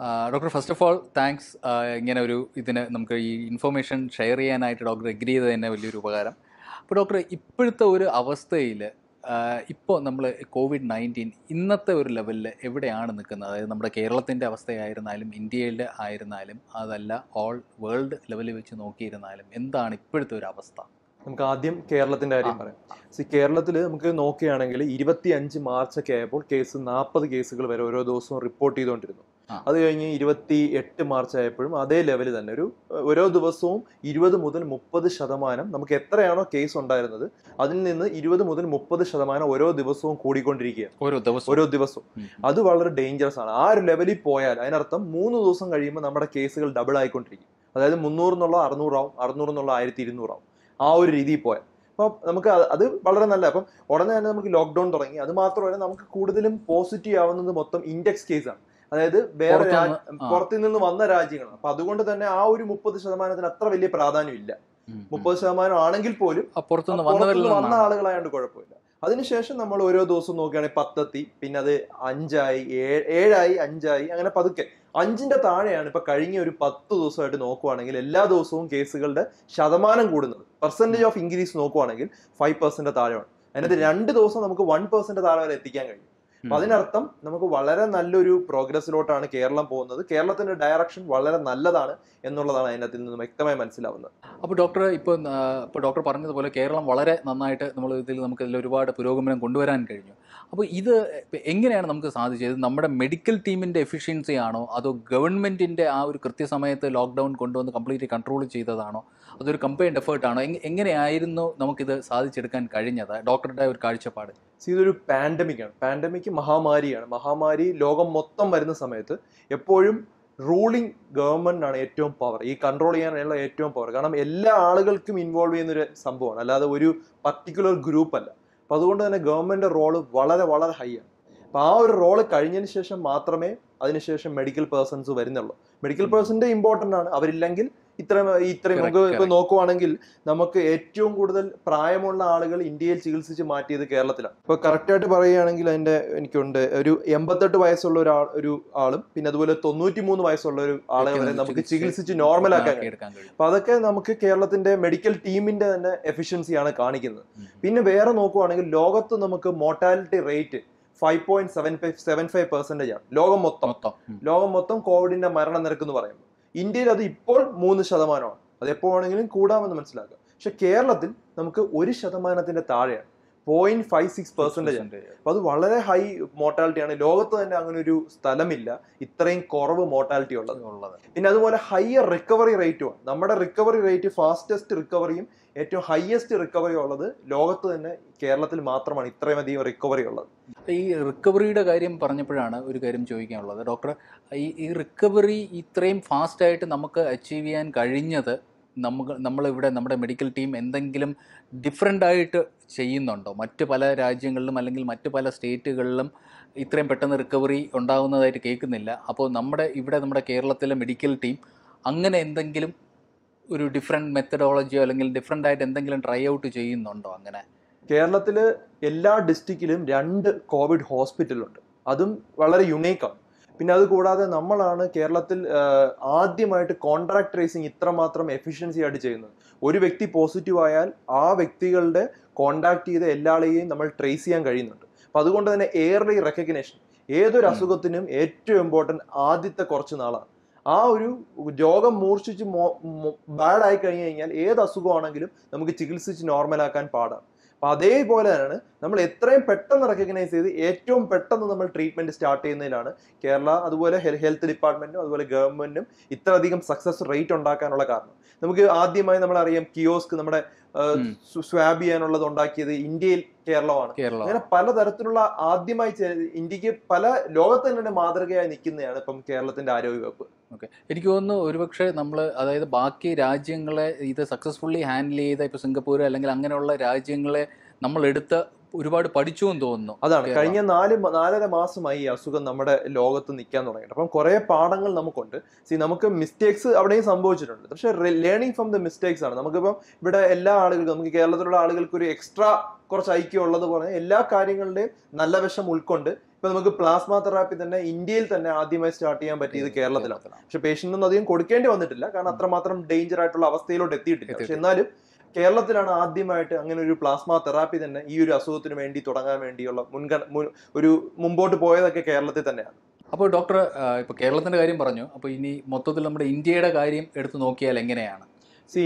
Doctor, first of all, thanks. Information share and Doctor agree that but Doctor, COVID-19 level every Kerala, India, Ireland, all world level. We have to look at Kerala. In Kerala, we have to 25 March, cases 40 cases were reported every day. That is 28 March, that level. Every day, 20-30% we have to look case. That is 20-30% every day. That is very dangerous. That level, we double that is 300-600-600-600. Our Ridi poet. But Namaka Balanapam, or an lockdown during Adamatra and Namaka Kudalim positive on the bottom index case. Another bear Portin in the Manda Rajina. Padugunda than our Muposhaman and Atravili Pradanilla. Muposhaman Anangil Poli, a porton of Anna and Gorapola. Addition, the Malorio Doso Nogan Patati, Pina de Anjai, Edai, Anjai, and a Paduke. Anjinda Tane and Pacarini Patu certain Okoanagil, Lado Song case, Shadaman and Gooden. Percentage of increase no 5% of the and at the end of those 1% of the gang. Padinartham, Namako Valara Nalluru progress road on Kerala Pona, the Kerala direction Valara Naladana, and Nolana in the Mectama Mansilavana. Up Doctor Ipon, Doctor Parnas, Kerala, Valara, Nanita, Namaka, Purogam and Kundura and Kerino. Up either Engan and Namka Sadi, numbered a medical team in deficiency ano, other government in the Kurtisama, the lockdown, Kondo, the complete control Chitano, other campaign effort ano, Engan I didn't know Namaka Sadi Chirka and Karina, Doctor David Karchapad. See the pandemic. Pandemic is Mahamari logam mottam varunna samayathu eppozhum ruling government aanu ettavum power. Ee control cheyanalla ettavum power. Kaaranam ella aalukalkkum involve cheyyunna oru sambhavam. Allathe oru particular group alla. Appo adukondu thanne government role valare valare high aanu. Appo aa oru role kazhinjadhinu shesham maatrame adinu shesham medical persons varunnullu. Medical person important aanu. Avarillengil ഇത്രയും നമുക്ക് നോക്കുവാണെങ്കിൽ നമുക്ക് ഏറ്റവും കൂടുതൽ പ്രായമുള്ള ആളുകൾ ഇന്ത്യയിൽ ചികിത്സിച്ച് മാറ്റിയത് കേരളത്തിലാണ്. അപ്പോൾ കറക്റ്റ് ആയിട്ട് പറയുകയാണെങ്കിൽ അതിന്റെ എനിക്കുണ്ട് ഒരു 88 വയസ്സുള്ള ഒരു ആളും പിന്നെ അതുപോലെ 93 വയസ്സുള്ള ഒരു ആളെ വരെ നമുക്ക് ചികിത്സിച്ച് നോർമൽ ആക്കാൻ എടുക്കാൻ കഴിയും. അപ്പോൾ അതൊക്കെ നമുക്ക് കേരളത്തിന്റെ മെഡിക്കൽ ടീമിന്റെ തന്നെ എഫിഷ്യൻസിയാണ് കാണിക്കുന്നത്. പിന്നെ വേറെ നോക്കുവാണെങ്കിൽ ലോകത്ത് നമുക്ക് മോർട്ടാലിറ്റി റേറ്റ് 5.75% ആണ്. ലോകം മൊത്തം കോവിഡിന്റെ മരണ നിരക്ക് എന്ന് പറയുന്നത് India is ഇപ്പോൾ 3%. That's why we have to do Kerala, we have to do 0.56%. That's very high mortality. In the world, there is no mortality. There is a higher recovery rate. Our recovery rate is the fastest recovery. The highest recovery is in Kerala. This recovery is a doctor. This recovery is fast. Our medical team is different. Matipala state recovery. Kerala medical team different methodology or different diet and try out to change. Kerala, every district has two COVID hospitals. That is very unique. Then, we Kerala contract tracing efficiency. One person is positive, that person contact everyone trace. That's early recognition. This is very important. If you have bad eye, you can't get normal. If you recognize the treatment start in Kerala, the health department, the government, the success rate. We have kiosks, Swabian, India, Kerala. Okay. If you know, we successfully handle Singapore, Langan, Rajingle, ഒരുപാട് പഠിച്ചു എന്ന് തോന്നുന്നു. അതാണ് കഴിഞ്ഞ നാലര മാസമായി ഈ അസുഖം നമ്മുടെ ലോകത്ത് നിൽക്കാൻ തുടങ്ങിയിട്ട്. അപ്പം കുറേ പാഠങ്ങൾ നമുക്കുണ്ട്. നമുക്ക് മിസ്റ്റേക്സ് അവിടെയും സംഭവിച്ചിട്ടുണ്ട്, പക്ഷേ ലേണിംഗ് ഫ്രം ദ മിസ്റ്റേക്സ് ആണ്. നമുക്കിപ്പം ഇവിടെ എല്ലാ ആളുകൾക്കും, നമുക്ക് കേരളത്തിലുള്ള ആളുകൾക്ക് ഒരു എക്സ്ട്രാ കുറച്ച് ഐക്യം ഉള്ളത് പോലെ എല്ലാ കാര്യങ്ങളുടെയും നല്ല വശം ഉൾക്കൊണ്ട് ഇപ്പൊ നമുക്ക് പ്ലാസ്മ തെറാപ്പി തന്നെ ഇന്ത്യയിൽ തന്നെ ആദ്യമായി സ്റ്റാർട്ട് ചെയ്യാൻ പറ്റിയത് കേരളത്തിലാണ്. പക്ഷെ പേഷ്യൻ്റിനൊന്നും അധികം കൊടുക്കേണ്ടി വന്നിട്ടില്ല, കാരണം അത്രമാത്രം ഡേഞ്ചർ ആയിട്ടുള്ള അവസ്ഥയിലോട്ട് എത്തിയിട്ടില്ല. പക്ഷെ എന്നാലും കേരളത്തിലാണ് ആദ്യമായിട്ട് അങ്ങനെ ഒരു പ്ലാസ്മ തെറാപ്പി തന്നെ ഈ ഒരു അസുഖത്തിന് വേണ്ടി തുടങ്ങാൻ വേണ്ടിയുള്ള ഒരു മുമ്പോട്ട് പോയതൊക്കെ കേരളത്തിൽ തന്നെയാണ്. അപ്പോൾ ഡോക്ടർ, ഇപ്പൊ കേരളത്തിന്റെ കാര്യം പറഞ്ഞു, അപ്പോൾ ഇനി മൊത്തത്തിൽ നമ്മുടെ ഇന്ത്യയുടെ കാര്യം എടുത്തു നോക്കിയാൽ എങ്ങനെയാണ്?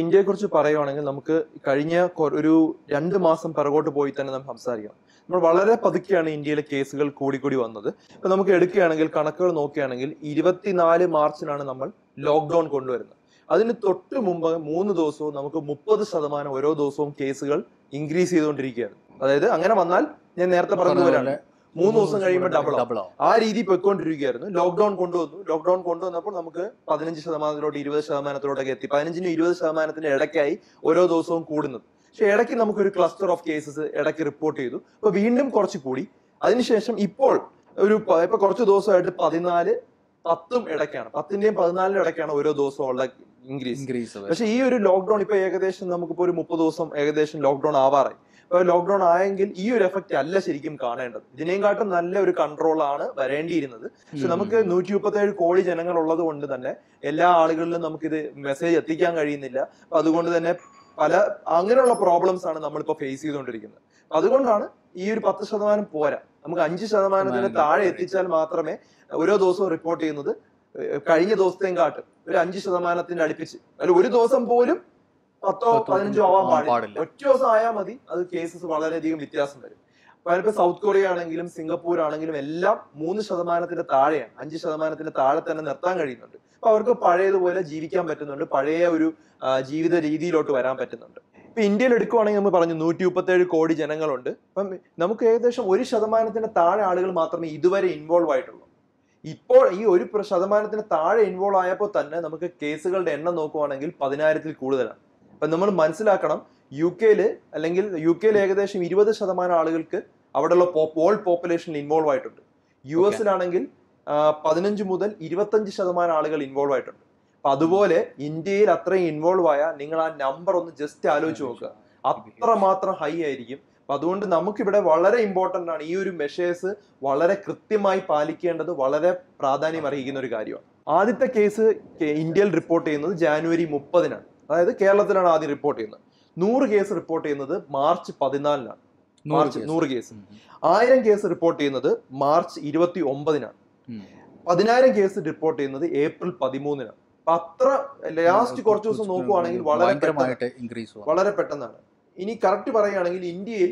ഇന്ത്യയെ കുറിച്ച് പറയുവാണെങ്കിൽ നമുക്ക് കഴിഞ്ഞ ഒരു 2 മാസം പിറകോട്ട് പോയി തന്നെ നമ്മൾ സംസാരിക്കണം. നമ്മൾ വളരെ പതുക്കെയാണ് ഇന്ത്യയിലെ കേസുകൾ കൂടിക്കൂടി വന്നത്. ഇപ്പൊ നമുക്ക് എടുക്കുകയാണെങ്കിൽ, കണക്കുകൾ നോക്കുകയാണെങ്കിൽ 24 മാർച്ചിനാണ് നമ്മൾ ലോക്ക്ഡൌൺ കൊണ്ടുവരുന്നത്. അതിന് തൊട്ട് മുമ്പ് 3 ദിവസവും നമുക്ക് 30% ഓരോ ദിവസവും കേസുകൾ ഇൻക്രീസ് ചെയ്തുകൊണ്ടിരിക്കുകയാണ്. അതായത് അങ്ങനെ വന്നാൽ ഞാൻ നേരത്തെ പറഞ്ഞതുപോലെയാണ് 3 ദിവസം കഴിയുമ്പോൾ ഡബിളാവും. ആ രീതി പൊയ്ക്കൊണ്ടിരിക്കുകയായിരുന്നു. ലോക്ക്ഡൌൺ കൊണ്ടുവന്നു. ലോക്ക്ഡൌൺ കൊണ്ടുവന്നപ്പോൾ നമുക്ക് 15% 20% എത്തി. 15-20% ഇടയ്ക്കായി ഓരോ ദിവസവും കൂടുന്നത്. പക്ഷെ ഇടയ്ക്ക് നമുക്കൊരു ക്ലസ്റ്റർ ഓഫ് കേസസ് ഇടയ്ക്ക് റിപ്പോർട്ട് ചെയ്തു. അപ്പൊ വീണ്ടും കുറച്ച് കൂടി. അതിനുശേഷം ഇപ്പോൾ ഇപ്പൊ കുറച്ച് ദിവസമായിട്ട് 14, 10 ഇടയ്ക്കാണ്, 10-14 ഇടയ്ക്കാണ് ഓരോ ദിവസവും ഉള്ള ഇൻക്രീസ്. പക്ഷെ ഈ ഒരു ലോക്ക്ഡൌൺ ഇപ്പൊ ഏകദേശം നമുക്കിപ്പോ ഒരു 30 ദിവസം ഏകദേശം ലോക്ക്ഡൌൺ ആവാറായി. ലോക്ക്ഡൌൺ ആയെങ്കിൽ ഈ ഒരു എഫക്റ്റ് അല്ല ശരിക്കും കാണേണ്ടത്. ഇതിനേക്കാട്ടും നല്ല ഒരു കൺട്രോൾ ആണ് വരേണ്ടിയിരുന്നത്. പക്ഷെ നമുക്ക് 137 കോടി ജനങ്ങൾ ഉള്ളത് കൊണ്ട് തന്നെ എല്ലാ ആളുകളിലും നമുക്കിത് മെസ്സേജ് എത്തിക്കാൻ കഴിയുന്നില്ല. അപ്പൊ അതുകൊണ്ട് തന്നെ പല അങ്ങനെയുള്ള പ്രോബ്ലംസ് ആണ് നമ്മളിപ്പോ ഫേസ് ചെയ്തുകൊണ്ടിരിക്കുന്നത്. അതുകൊണ്ടാണ് ഈ ഒരു 10% പോരാ, നമുക്ക് 5% താഴെ എത്തിച്ചാൽ മാത്രമേ ഓരോ ദിവസവും റിപ്പോർട്ട് ചെയ്യുന്നത് കഴിഞ്ഞ ദിവസത്തെയും കാട്ടും ഒരു 5% അടുപ്പിച്ച്. അല്ല, ഒരു ദിവസം പോലും 10-15 ആവാൻ പാടില്ല. ഒറ്റ ദിവസം ആയാൽ മതി, അത് കേസസ് വളരെയധികം വ്യത്യാസം വരും. അതിനിപ്പോ സൗത്ത് കൊറിയ ആണെങ്കിലും സിംഗപ്പൂർ ആണെങ്കിലും എല്ലാം 3% താഴെയാണ്, 5% താഴെ തന്നെ നിർത്താൻ കഴിയുന്നുണ്ട്. അപ്പൊ അവർക്ക് പഴയതുപോലെ ജീവിക്കാൻ പറ്റുന്നുണ്ട്, പഴയ ഒരു ജീവിത രീതിയിലോട്ട് വരാൻ പറ്റുന്നുണ്ട്. ഇപ്പൊ ഇന്ത്യയിൽ എടുക്കുവാണെങ്കിൽ നമ്മൾ പറഞ്ഞു 137 കോടി ജനങ്ങളുണ്ട്. അപ്പം നമുക്ക് ഏകദേശം 1% താഴെ ആളുകൾ മാത്രമേ ഇതുവരെ ഇൻവോൾവ് ആയിട്ടുള്ളൂ. ഇപ്പോൾ ഈ 1% താഴെ ഇൻവോൾവ് ആയപ്പോൾ തന്നെ നമുക്ക് കേസുകളുടെ എണ്ണം നോക്കുവാണെങ്കിൽ 10,000 കൂടുതലാണ്. അപ്പൊ നമ്മൾ മനസ്സിലാക്കണം, യു കെയിൽ ഏകദേശം 20% ആളുകൾക്ക് അവിടെയുള്ള ഓൾ പോപ്പുലേഷൻ ഇൻവോൾവ് ആയിട്ടുണ്ട്. US-ലാണെങ്കിൽ 15-25% ആളുകൾ ഇൻവോൾവ് ആയിട്ടുണ്ട്. അപ്പൊ അതുപോലെ ഇന്ത്യയിൽ അത്രയും ഇൻവോൾവ് ആയാൽ നിങ്ങൾ ആ നമ്പർ ഒന്ന് ജസ്റ്റ് ആലോചിച്ച് നോക്കുക, അത്രമാത്രം ഹൈ ആയിരിക്കും. അപ്പൊ അതുകൊണ്ട് നമുക്കിവിടെ വളരെ ഇമ്പോർട്ടന്റ് ആണ് ഈ ഒരു മെഷേഴ്സ് വളരെ കൃത്യമായി പാലിക്കേണ്ടത് വളരെ പ്രാധാന്യം അർഹിക്കുന്ന ഒരു കാര്യമാണ്. ആദ്യത്തെ കേസ് ഇന്ത്യയിൽ റിപ്പോർട്ട് ചെയ്യുന്നത് ജാനുവരി 30-നാണ്. അതായത് കേരളത്തിലാണ് ആദ്യം റിപ്പോർട്ട് ചെയ്യുന്നത്. 100 കേസ് റിപ്പോർട്ട് ചെയ്യുന്നത് മാർച്ച് 14-നാണ്. 100 കേസ്. 1000 കേസ് റിപ്പോർട്ട് ചെയ്യുന്നത് മാർച്ച് 29-നാണ്. 10,000 കേസ് റിപ്പോർട്ട് ചെയ്യുന്നത് ഏപ്രിൽ 13-നാണ്. അത്ര ലാസ്റ്റ് കുറച്ച് ദിവസം നോക്കുവാണെങ്കിൽ വളരെ പെട്ടെന്നാണ്. ഇനി കറക്റ്റ് പറയുകയാണെങ്കിൽ ഇന്ത്യയിൽ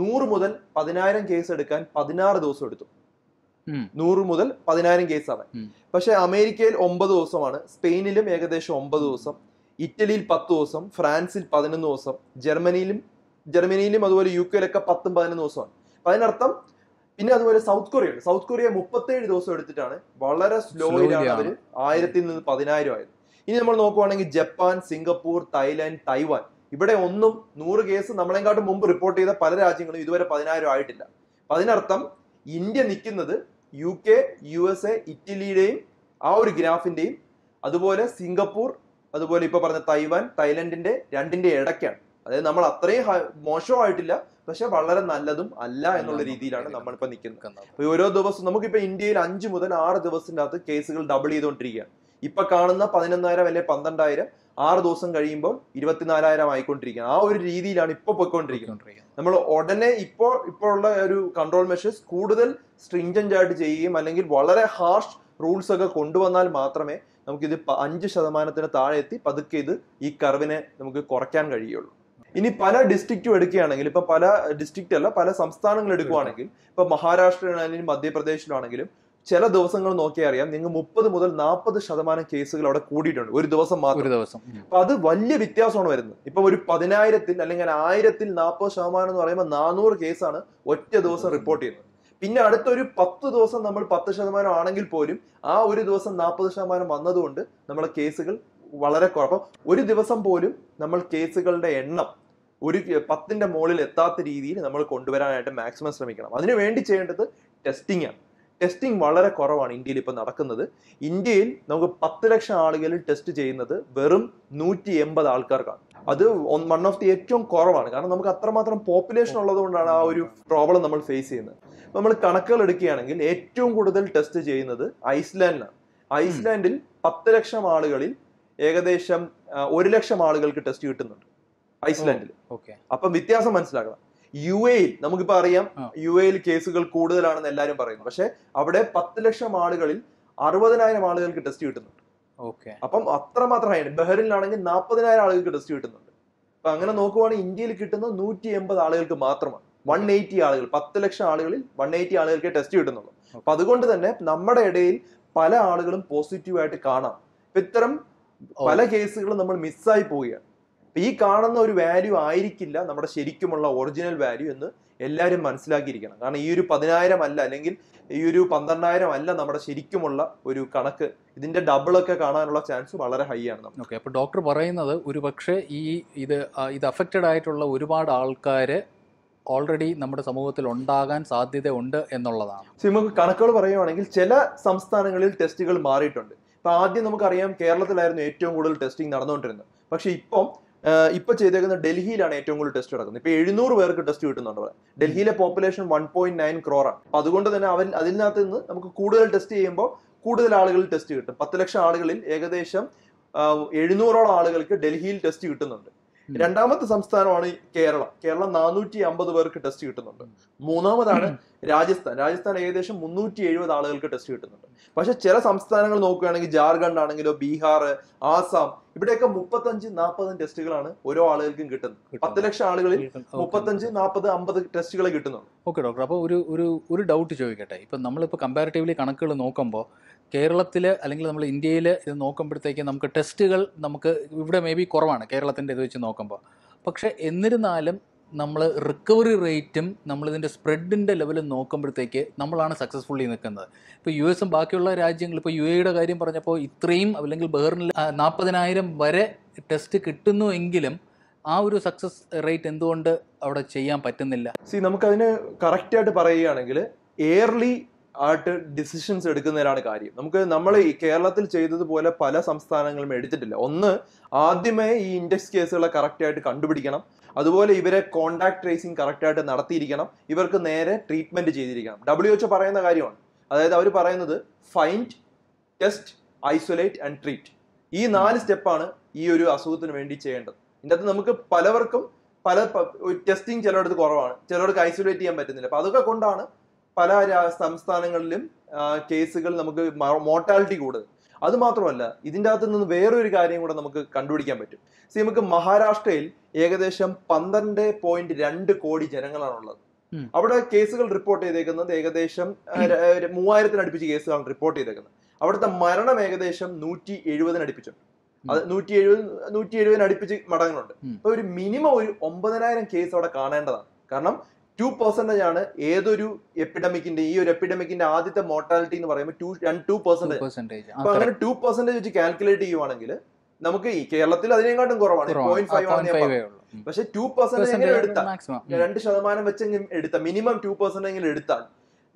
100 മുതൽ 10,000 കേസ് എടുക്കാൻ 16 ദിവസം എടുത്തു. 100 മുതൽ 10,000 കേസ് ആവാൻ. പക്ഷെ അമേരിക്കയിൽ 9 ദിവസമാണ്, സ്പെയിനിലും ഏകദേശം 9 ദിവസം, ഇറ്റലിയിൽ 10 ദിവസം, ഫ്രാൻസിൽ 11 ദിവസം, ജർമ്മനിയിലും അതുപോലെ UK-ലൊക്കെ 10-11 ദിവസമാണ്. അതിനർത്ഥം പിന്നെ അതുപോലെ സൗത്ത് കൊറിയ 37 ദിവസം എടുത്തിട്ടാണ് വളരെ സ്ലോയിലാണ് അവർ 1000-ൽ നിന്ന് 10,000 ആയത്. ഇനി നമ്മൾ നോക്കുവാണെങ്കിൽ ജപ്പാൻ, സിംഗപ്പൂർ, തായ്ലാൻഡ്, തൈവാൻ, ഇവിടെ ഒന്നും 100 കേസ് നമ്മളെക്കാട്ടും മുമ്പ് റിപ്പോർട്ട് ചെയ്ത പല രാജ്യങ്ങളും ഇതുവരെ 10,000 ആയിട്ടില്ല. അതിനർത്ഥം ഇന്ത്യ നിൽക്കുന്നത് UK, USA, ഇറ്റലിയുടെയും ആ ഒരു ഗ്രാഫിന്റെയും അതുപോലെ സിംഗപ്പൂർ, അതുപോലെ ഇപ്പൊ പറഞ്ഞ തൈവാൻ, തായ്ലൻഡിന്റെ രണ്ടിന്റെ ഇടയ്ക്കാണ്. അതായത് നമ്മൾ അത്രയും മോശമായിട്ടില്ല, പക്ഷെ വളരെ നല്ലതും അല്ല എന്നുള്ള രീതിയിലാണ് നമ്മളിപ്പോ നിൽക്കുന്നത്. ഓരോ ദിവസം നമുക്കിപ്പോ ഇന്ത്യയിൽ 5 മുതൽ 6 ദിവസത്തിന്റെ അകത്ത് കേസുകൾ ഡബിൾ ചെയ്തുകൊണ്ടിരിക്കുകയാണ്. ഇപ്പൊ കാണുന്ന 11,000 അല്ലെങ്കിൽ 12,000 6 ദിവസം കഴിയുമ്പോൾ 24,000 ആയിക്കൊണ്ടിരിക്കുകയാണ്. ആ ഒരു രീതിയിലാണ് ഇപ്പൊ പൊയ്ക്കൊണ്ടിരിക്കുന്നത്. നമ്മൾ ഉടനെ ഇപ്പോഴുള്ള ഒരു കൺട്രോൾ മെഷേഴ്സ് കൂടുതൽ സ്ട്രിഞ്ചന്റ് ആയിട്ട് ചെയ്യുകയും അല്ലെങ്കിൽ വളരെ ഹാർഷ് റൂൾസ് ഒക്കെ കൊണ്ടുവന്നാൽ മാത്രമേ നമുക്കിത് 5% താഴെ എത്തി പതുക്കെ ഇത് ഈ കർവിനെ നമുക്ക് കുറയ്ക്കാൻ കഴിയുള്ളൂ. ഇനി പല ഡിസ്ട്രിക്റ്റും എടുക്കുകയാണെങ്കിൽ, ഇപ്പൊ പല ഡിസ്ട്രിക്റ്റ് അല്ല പല സംസ്ഥാനങ്ങൾ എടുക്കുകയാണെങ്കിൽ, ഇപ്പൊ മഹാരാഷ്ട്രയിലാണെങ്കിലും മധ്യപ്രദേശിലാണെങ്കിലും ചില ദിവസങ്ങൾ നോക്കിയാൽ അറിയാം നിങ്ങൾ 30-40% കേസുകൾ അവിടെ കൂടിയിട്ടുണ്ട് ഒരു ദിവസം മാത്രം. അപ്പൊ അത് വലിയ വ്യത്യാസമാണ് വരുന്നത്. ഇപ്പൊ ഒരു 10,000-ൽ അല്ലെങ്കിൽ 1,000-ൽ 40% എന്ന് പറയുമ്പോൾ 400 കേസാണ് ഒറ്റ ദിവസം റിപ്പോർട്ട് ചെയ്യുന്നത്. പിന്നെ അടുത്തൊരു 10 ദിവസം നമ്മൾ 10% ആണെങ്കിൽ പോലും ആ ഒരു ദിവസം 40% വന്നതുകൊണ്ട് നമ്മളെ കേസുകൾ വളരെ കുറവ്. ഒരു ദിവസം പോലും നമ്മൾ കേസുകളുടെ എണ്ണം ഒരു 10 ന്റെ മുകളിൽ എത്താത്ത രീതിയിൽ നമ്മൾ കൊണ്ടുവരാനായിട്ട് മാക്സിമം ശ്രമിക്കണം. അതിനു വേണ്ടി ചെയ്യേണ്ടത് ടെസ്റ്റിംഗ് ആണ്. ടെസ്റ്റിംഗ് വളരെ കുറവാണ് ഇന്ത്യയിൽ ഇപ്പോൾ നടക്കുന്നത്. ഇന്ത്യയിൽ നമുക്ക് 10 ലക്ഷം ആളുകളിൽ ടെസ്റ്റ് ചെയ്യുന്നത് വെറും 180 ആൾക്കാർക്കാണ്. അത് വൺ ഓഫ് ദി ഏറ്റവും കുറവാണ്. കാരണം നമുക്ക് അത്രമാത്രം പോപ്പുലേഷൻ ഉള്ളതുകൊണ്ടാണ് ആ ഒരു പ്രോബ്ലം നമ്മൾ ഫേസ് ചെയ്യുന്നത്. നമ്മൾ കണക്കുകൾ എടുക്കുകയാണെങ്കിൽ ഏറ്റവും കൂടുതൽ ടെസ്റ്റ് ചെയ്യുന്നത് ഐസ്ലാൻഡിലാണ്. ഐസ്ലാൻഡിൽ 10 ലക്ഷം ആളുകളിൽ ഏകദേശം 1 ലക്ഷം ആളുകൾക്ക് ടെസ്റ്റ് കിട്ടുന്നുണ്ട് ഐസ്ലാൻഡിൽ. അപ്പം വ്യത്യാസം മനസ്സിലാക്കണം. യു എയിൽ നമുക്കിപ്പോ അറിയാം യു എയിൽ കേസുകൾ കൂടുതലാണെന്ന് എല്ലാവരും പറയുന്നു. പക്ഷെ അവിടെ 10 ലക്ഷം ആളുകളിൽ 60,000 ആളുകൾക്ക് ടെസ്റ്റ് കിട്ടുന്നുണ്ട്. അപ്പം അത്രമാത്രമായി ബഹറിനാണെങ്കിൽ 40,000 ആളുകൾക്ക് ടെസ്റ്റ് കിട്ടുന്നുണ്ട്. അപ്പൊ അങ്ങനെ നോക്കുവാണെങ്കിൽ ഇന്ത്യയിൽ കിട്ടുന്നത് 180 ആളുകൾക്ക് മാത്രമാണ്. 180 ആളുകൾ 10 ലക്ഷം ആളുകളിൽ 180 ആളുകൾക്ക് ടെസ്റ്റ് കിട്ടുന്നുള്ളൂ. അപ്പൊ അതുകൊണ്ട് തന്നെ നമ്മുടെ ഇടയിൽ പല ആളുകളും പോസിറ്റീവായിട്ട് കാണാം. ഇപ്പൊ ഇത്തരം പല കേസുകളും നമ്മൾ മിസ്സായി പോവുകയാണ്. ഈ കാണുന്ന ഒരു വാല്യൂ ആയിരിക്കില്ല നമ്മുടെ ശരിക്കുമുള്ള ഒറിജിനൽ വാല്യൂ എന്ന് എല്ലാവരും മനസ്സിലാക്കിയിരിക്കണം. കാരണം ഈ ഒരു 10,000 അല്ല, അല്ലെങ്കിൽ ഈ ഒരു 12,000 അല്ല നമ്മുടെ ശരിക്കുമുള്ള ഒരു കണക്ക്. ഇതിന്റെ ഡബിളൊക്കെ കാണാനുള്ള ചാൻസ് വളരെ ഹൈ ആണ്. ഓക്കെ, അപ്പോൾ ഡോക്ടർ പറയുന്നത് ഒരു പക്ഷേ ഇത് അഫക്റ്റഡ് ആയിട്ടുള്ള ഒരുപാട് ആൾക്കാർ ഓൾറെഡി നമ്മുടെ സമൂഹത്തിൽ ഉണ്ടാകാൻ സാധ്യത ഉണ്ട് എന്നുള്ളതാണ്. നമുക്ക് കണക്കുകൾ പറയുകയാണെങ്കിൽ ചില സംസ്ഥാനങ്ങളിൽ ടെസ്റ്റുകൾ മാറിയിട്ടുണ്ട്. ഇപ്പം ആദ്യം നമുക്കറിയാം കേരളത്തിലായിരുന്നു ഏറ്റവും കൂടുതൽ ടെസ്റ്റിംഗ് നടന്നുകൊണ്ടിരുന്നത്. പക്ഷെ ഇപ്പൊ ചെയ്തേക്കുന്ന ഡൽഹിയിലാണ് ഏറ്റവും കൂടുതൽ ടെസ്റ്റ് നടക്കുന്നത്. ഇപ്പൊ 700 പേർക്ക് ടെസ്റ്റ് കിട്ടുന്നുണ്ട്. ഡൽഹിയിലെ പോപ്പുലേഷൻ 1.9 crore. അപ്പൊ അതുകൊണ്ട് തന്നെ അതിനകത്ത് നിന്ന് നമുക്ക് കൂടുതൽ ടെസ്റ്റ് ചെയ്യുമ്പോൾ കൂടുതൽ ആളുകളിൽ ടെസ്റ്റ് കിട്ടും. 10 ലക്ഷം ആളുകളിൽ ഏകദേശം 700 ആളുകൾക്ക് ഡൽഹിയിൽ ടെസ്റ്റ് കിട്ടുന്നുണ്ട്. രണ്ടാമത്തെ സംസ്ഥാനമാണ് കേരളം. കേരളം 450 പേർക്ക് ടെസ്റ്റ് കിട്ടുന്നുണ്ട്. മൂന്നാമതാണ് രാജസ്ഥാൻ. രാജസ്ഥാൻ ഏകദേശം 370 ആളുകൾക്ക് ടെസ്റ്റ് കിട്ടുന്നുണ്ട്. പക്ഷെ ചില സംസ്ഥാനങ്ങൾ നോക്കുകയാണെങ്കിൽ ജാർഖണ്ഡ് ആണെങ്കിലോ ബീഹാർ, ആസാം, ഇവിടെയൊക്കെ 35-40 ടെസ്റ്റുകളാണ് ഓരോ ആളുകൾക്കും കിട്ടുന്നത്. 10 ലക്ഷം ആളുകളിൽ 35-40-50 ടെസ്റ്റുകൾ കിട്ടുന്നുണ്ട്. ഓക്കെ ഡോക്ടർ, അപ്പോൾ ഒരു ഡൗട്ട് ചോദിക്കട്ടെ. ഇപ്പം നമ്മളിപ്പോൾ കമ്പാരിറ്റീവ്ലി കണക്കുകൾ നോക്കുമ്പോൾ കേരളത്തിൽ അല്ലെങ്കിൽ നമ്മൾ ഇന്ത്യയിൽ ഇത് നോക്കുമ്പോഴത്തേക്ക് നമുക്ക് ടെസ്റ്റുകൾ ഇവിടെ മേ ബി കുറവാണ് കേരളത്തിൻ്റെ ഇത് വെച്ച് നോക്കുമ്പോൾ. പക്ഷേ എന്നിരുന്നാലും നമ്മൾ റിക്കവറി റേറ്റും നമ്മളിതിൻ്റെ സ്പ്രെഡിൻ്റെ ലെവലും നോക്കുമ്പോഴത്തേക്ക് നമ്മളാണ് സക്സസ്ഫുള്ളി നിൽക്കുന്നത്. ഇപ്പോൾ US ബാക്കിയുള്ള രാജ്യങ്ങൾ, ഇപ്പോൾ UAE കാര്യം പറഞ്ഞപ്പോൾ ഇത്രയും അല്ലെങ്കിൽ ബഹറിനിൽ 40,000 വരെ ടെസ്റ്റ് കിട്ടുന്നു. എങ്കിലും ആ ഒരു സക്സസ് റേറ്റ് എന്തുകൊണ്ട് അവിടെ ചെയ്യാൻ പറ്റുന്നില്ല? നമുക്കതിന് കറക്റ്റായിട്ട് പറയുകയാണെങ്കിൽ എയർലി ആയിട്ട് ഡിസിഷൻസ് എടുക്കുന്നതിലാണ് കാര്യം. നമ്മൾ ഈ കേരളത്തിൽ ചെയ്തതുപോലെ പല സംസ്ഥാനങ്ങളും എടുത്തിട്ടില്ല. ഒന്ന്, ആദ്യമേ ഈ ഇൻഡെക്സ് കേസുകളെ കറക്റ്റായിട്ട് കണ്ടുപിടിക്കണം. അതുപോലെ ഇവരെ കോണ്ടാക്ട് ട്രേസിങ് കറക്റ്റായിട്ട് നടത്തിയിരിക്കണം. ഇവർക്ക് നേരെ ട്രീറ്റ്മെന്റ് ചെയ്തിരിക്കണം. WHO പറയുന്ന കാര്യമാണ്, അതായത് അവർ പറയുന്നത് find, test, isolate and treat. ഈ 4 സ്റ്റെപ്പാണ് ഈ ഒരു അസുഖത്തിന് വേണ്ടി ചെയ്യേണ്ടത്. ഇതിൻ്റെ അകത്ത് നമുക്ക് പലവർക്കും പല ടെസ്റ്റിംഗ് ചിലയിടത്ത് കുറവാണ്, ചിലർക്ക് ഐസൊലേറ്റ് ചെയ്യാൻ പറ്റുന്നില്ല. അപ്പം അതൊക്കെ കൊണ്ടാണ് പല സംസ്ഥാനങ്ങളിലും കേസുകൾ നമുക്ക് മോർട്ടാലിറ്റി കൂടുതൽ. അതുമാത്രമല്ല, ഇതിൻ്റെ അകത്ത് നിന്ന് വേറൊരു കാര്യം കൂടെ നമുക്ക് കണ്ടുപിടിക്കാൻ പറ്റും. നമുക്ക് മഹാരാഷ്ട്രയിൽ ഏകദേശം 12.2 കോടി ജനങ്ങളാണുള്ളത്. അവിടെ കേസുകൾ റിപ്പോർട്ട് ചെയ്തേക്കുന്നത് ഏകദേശം 3000 കേസുകളാണ് റിപ്പോർട്ട് ചെയ്തേക്കുന്നത്. അവിടുത്തെ മരണം ഏകദേശം 170 അത് 170 മടങ്ങുന്നുണ്ട്. അപ്പൊ ഒരു മിനിമം ഒരു 9,000 കേസ് അവിടെ കാണേണ്ടതാണ്. കാരണം 2% ആണ് ഏതൊരു എപ്പിഡമിക്കിന്റെ, ഈ ഒരു എപ്പിഡമിക്കിന്റെ ആദ്യത്തെ മോർട്ടാലിറ്റി എന്ന് പറയുമ്പോൾ 2%. അപ്പൊ അങ്ങനെ 2% വെച്ച് കാൽക്കുലേറ്റ് ചെയ്യുവാണെങ്കിൽ നമുക്ക് ഈ കേരളത്തിൽ അതിനെക്കാട്ടും കുറവാണ്, 0.5 ആണ്. പക്ഷെ 2% എടുത്താൽ, 2% വെച്ചെങ്കിലും എടുത്താൽ, മിനിമം 2% എടുത്താൽ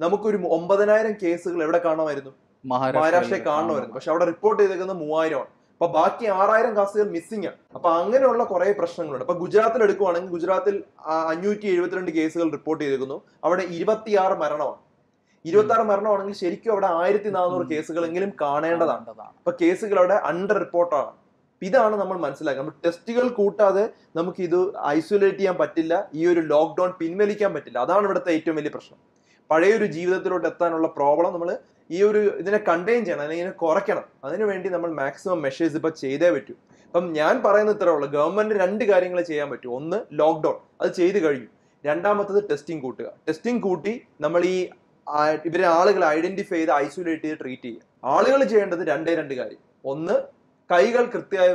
നമുക്കൊരു 9,000 കേസുകൾ എവിടെ കാണുമായിരുന്നു? മഹാരാഷ്ട്രയിൽ കാണുമായിരുന്നു. പക്ഷെ അവിടെ റിപ്പോർട്ട് ചെയ്തേക്കുന്നത് 3000. അപ്പൊ ബാക്കി 6,000 കേസുകൾ മിസ്സിംഗ് ആണ്. അപ്പൊ അങ്ങനെയുള്ള കുറെ പ്രശ്നങ്ങളുണ്ട്. അപ്പൊ ഗുജറാത്തിൽ എടുക്കുവാണെങ്കിൽ ഗുജറാത്തിൽ 572 കേസുകൾ റിപ്പോർട്ട് ചെയ്തിരിക്കുന്നു. അവിടെ 26 മരണമാണ്. 26 മരണമാണെങ്കിൽ ശരിക്കും അവിടെ 1400 കേസുകളെങ്കിലും കാണേണ്ടതാണ്. അപ്പൊ കേസുകൾ അവിടെ അണ്ടർ റിപ്പോർട്ടാണ്. ഇതാണ് നമ്മൾ മനസ്സിലാക്കുക. നമ്മൾ ടെസ്റ്റുകൾ കൂട്ടാതെ നമുക്ക് ഇത് ഐസൊലേറ്റ് ചെയ്യാൻ പറ്റില്ല. ഈ ഒരു ലോക്ക്ഡൌൺ പിൻവലിക്കാൻ പറ്റില്ല. അതാണ് ഇവിടുത്തെ ഏറ്റവും വലിയ പ്രശ്നം. പഴയൊരു ജീവിതത്തിലോട്ട് എത്താനുള്ള പ്രോബ്ലം നമ്മൾ ഈ ഒരു ഇതിനെ കണ്ടെയ്ൻ ചെയ്യണം, അല്ലെങ്കിൽ ഇതിനെ കുറയ്ക്കണം. അതിനുവേണ്ടി നമ്മൾ മാക്സിമം മെഷേഴ്സ് ഇപ്പം ചെയ്തേ പറ്റൂ. അപ്പം ഞാൻ പറയുന്നത് ഇത്രേ ഉള്ളൂ. ഗവൺമെന്റ് 2 കാര്യങ്ങൾ ചെയ്യാൻ പറ്റും. ഒന്ന്, ലോക്ക്ഡൌൺ, അത് ചെയ്തു കഴിഞ്ഞു. രണ്ടാമത്തത് ടെസ്റ്റിംഗ് കൂട്ടുക. ടെസ്റ്റിംഗ് കൂട്ടി നമ്മൾ ഈ ഇവരെ ആളുകളെ ഐഡന്റിഫൈ ചെയ്ത് ഐസൊലേറ്റ് ചെയ്ത് ട്രീറ്റ് ചെയ്യുക. ആളുകൾ ചെയ്യേണ്ടത് 2 കാര്യം. ഒന്ന്, കൈകൾ കൃത്യമായി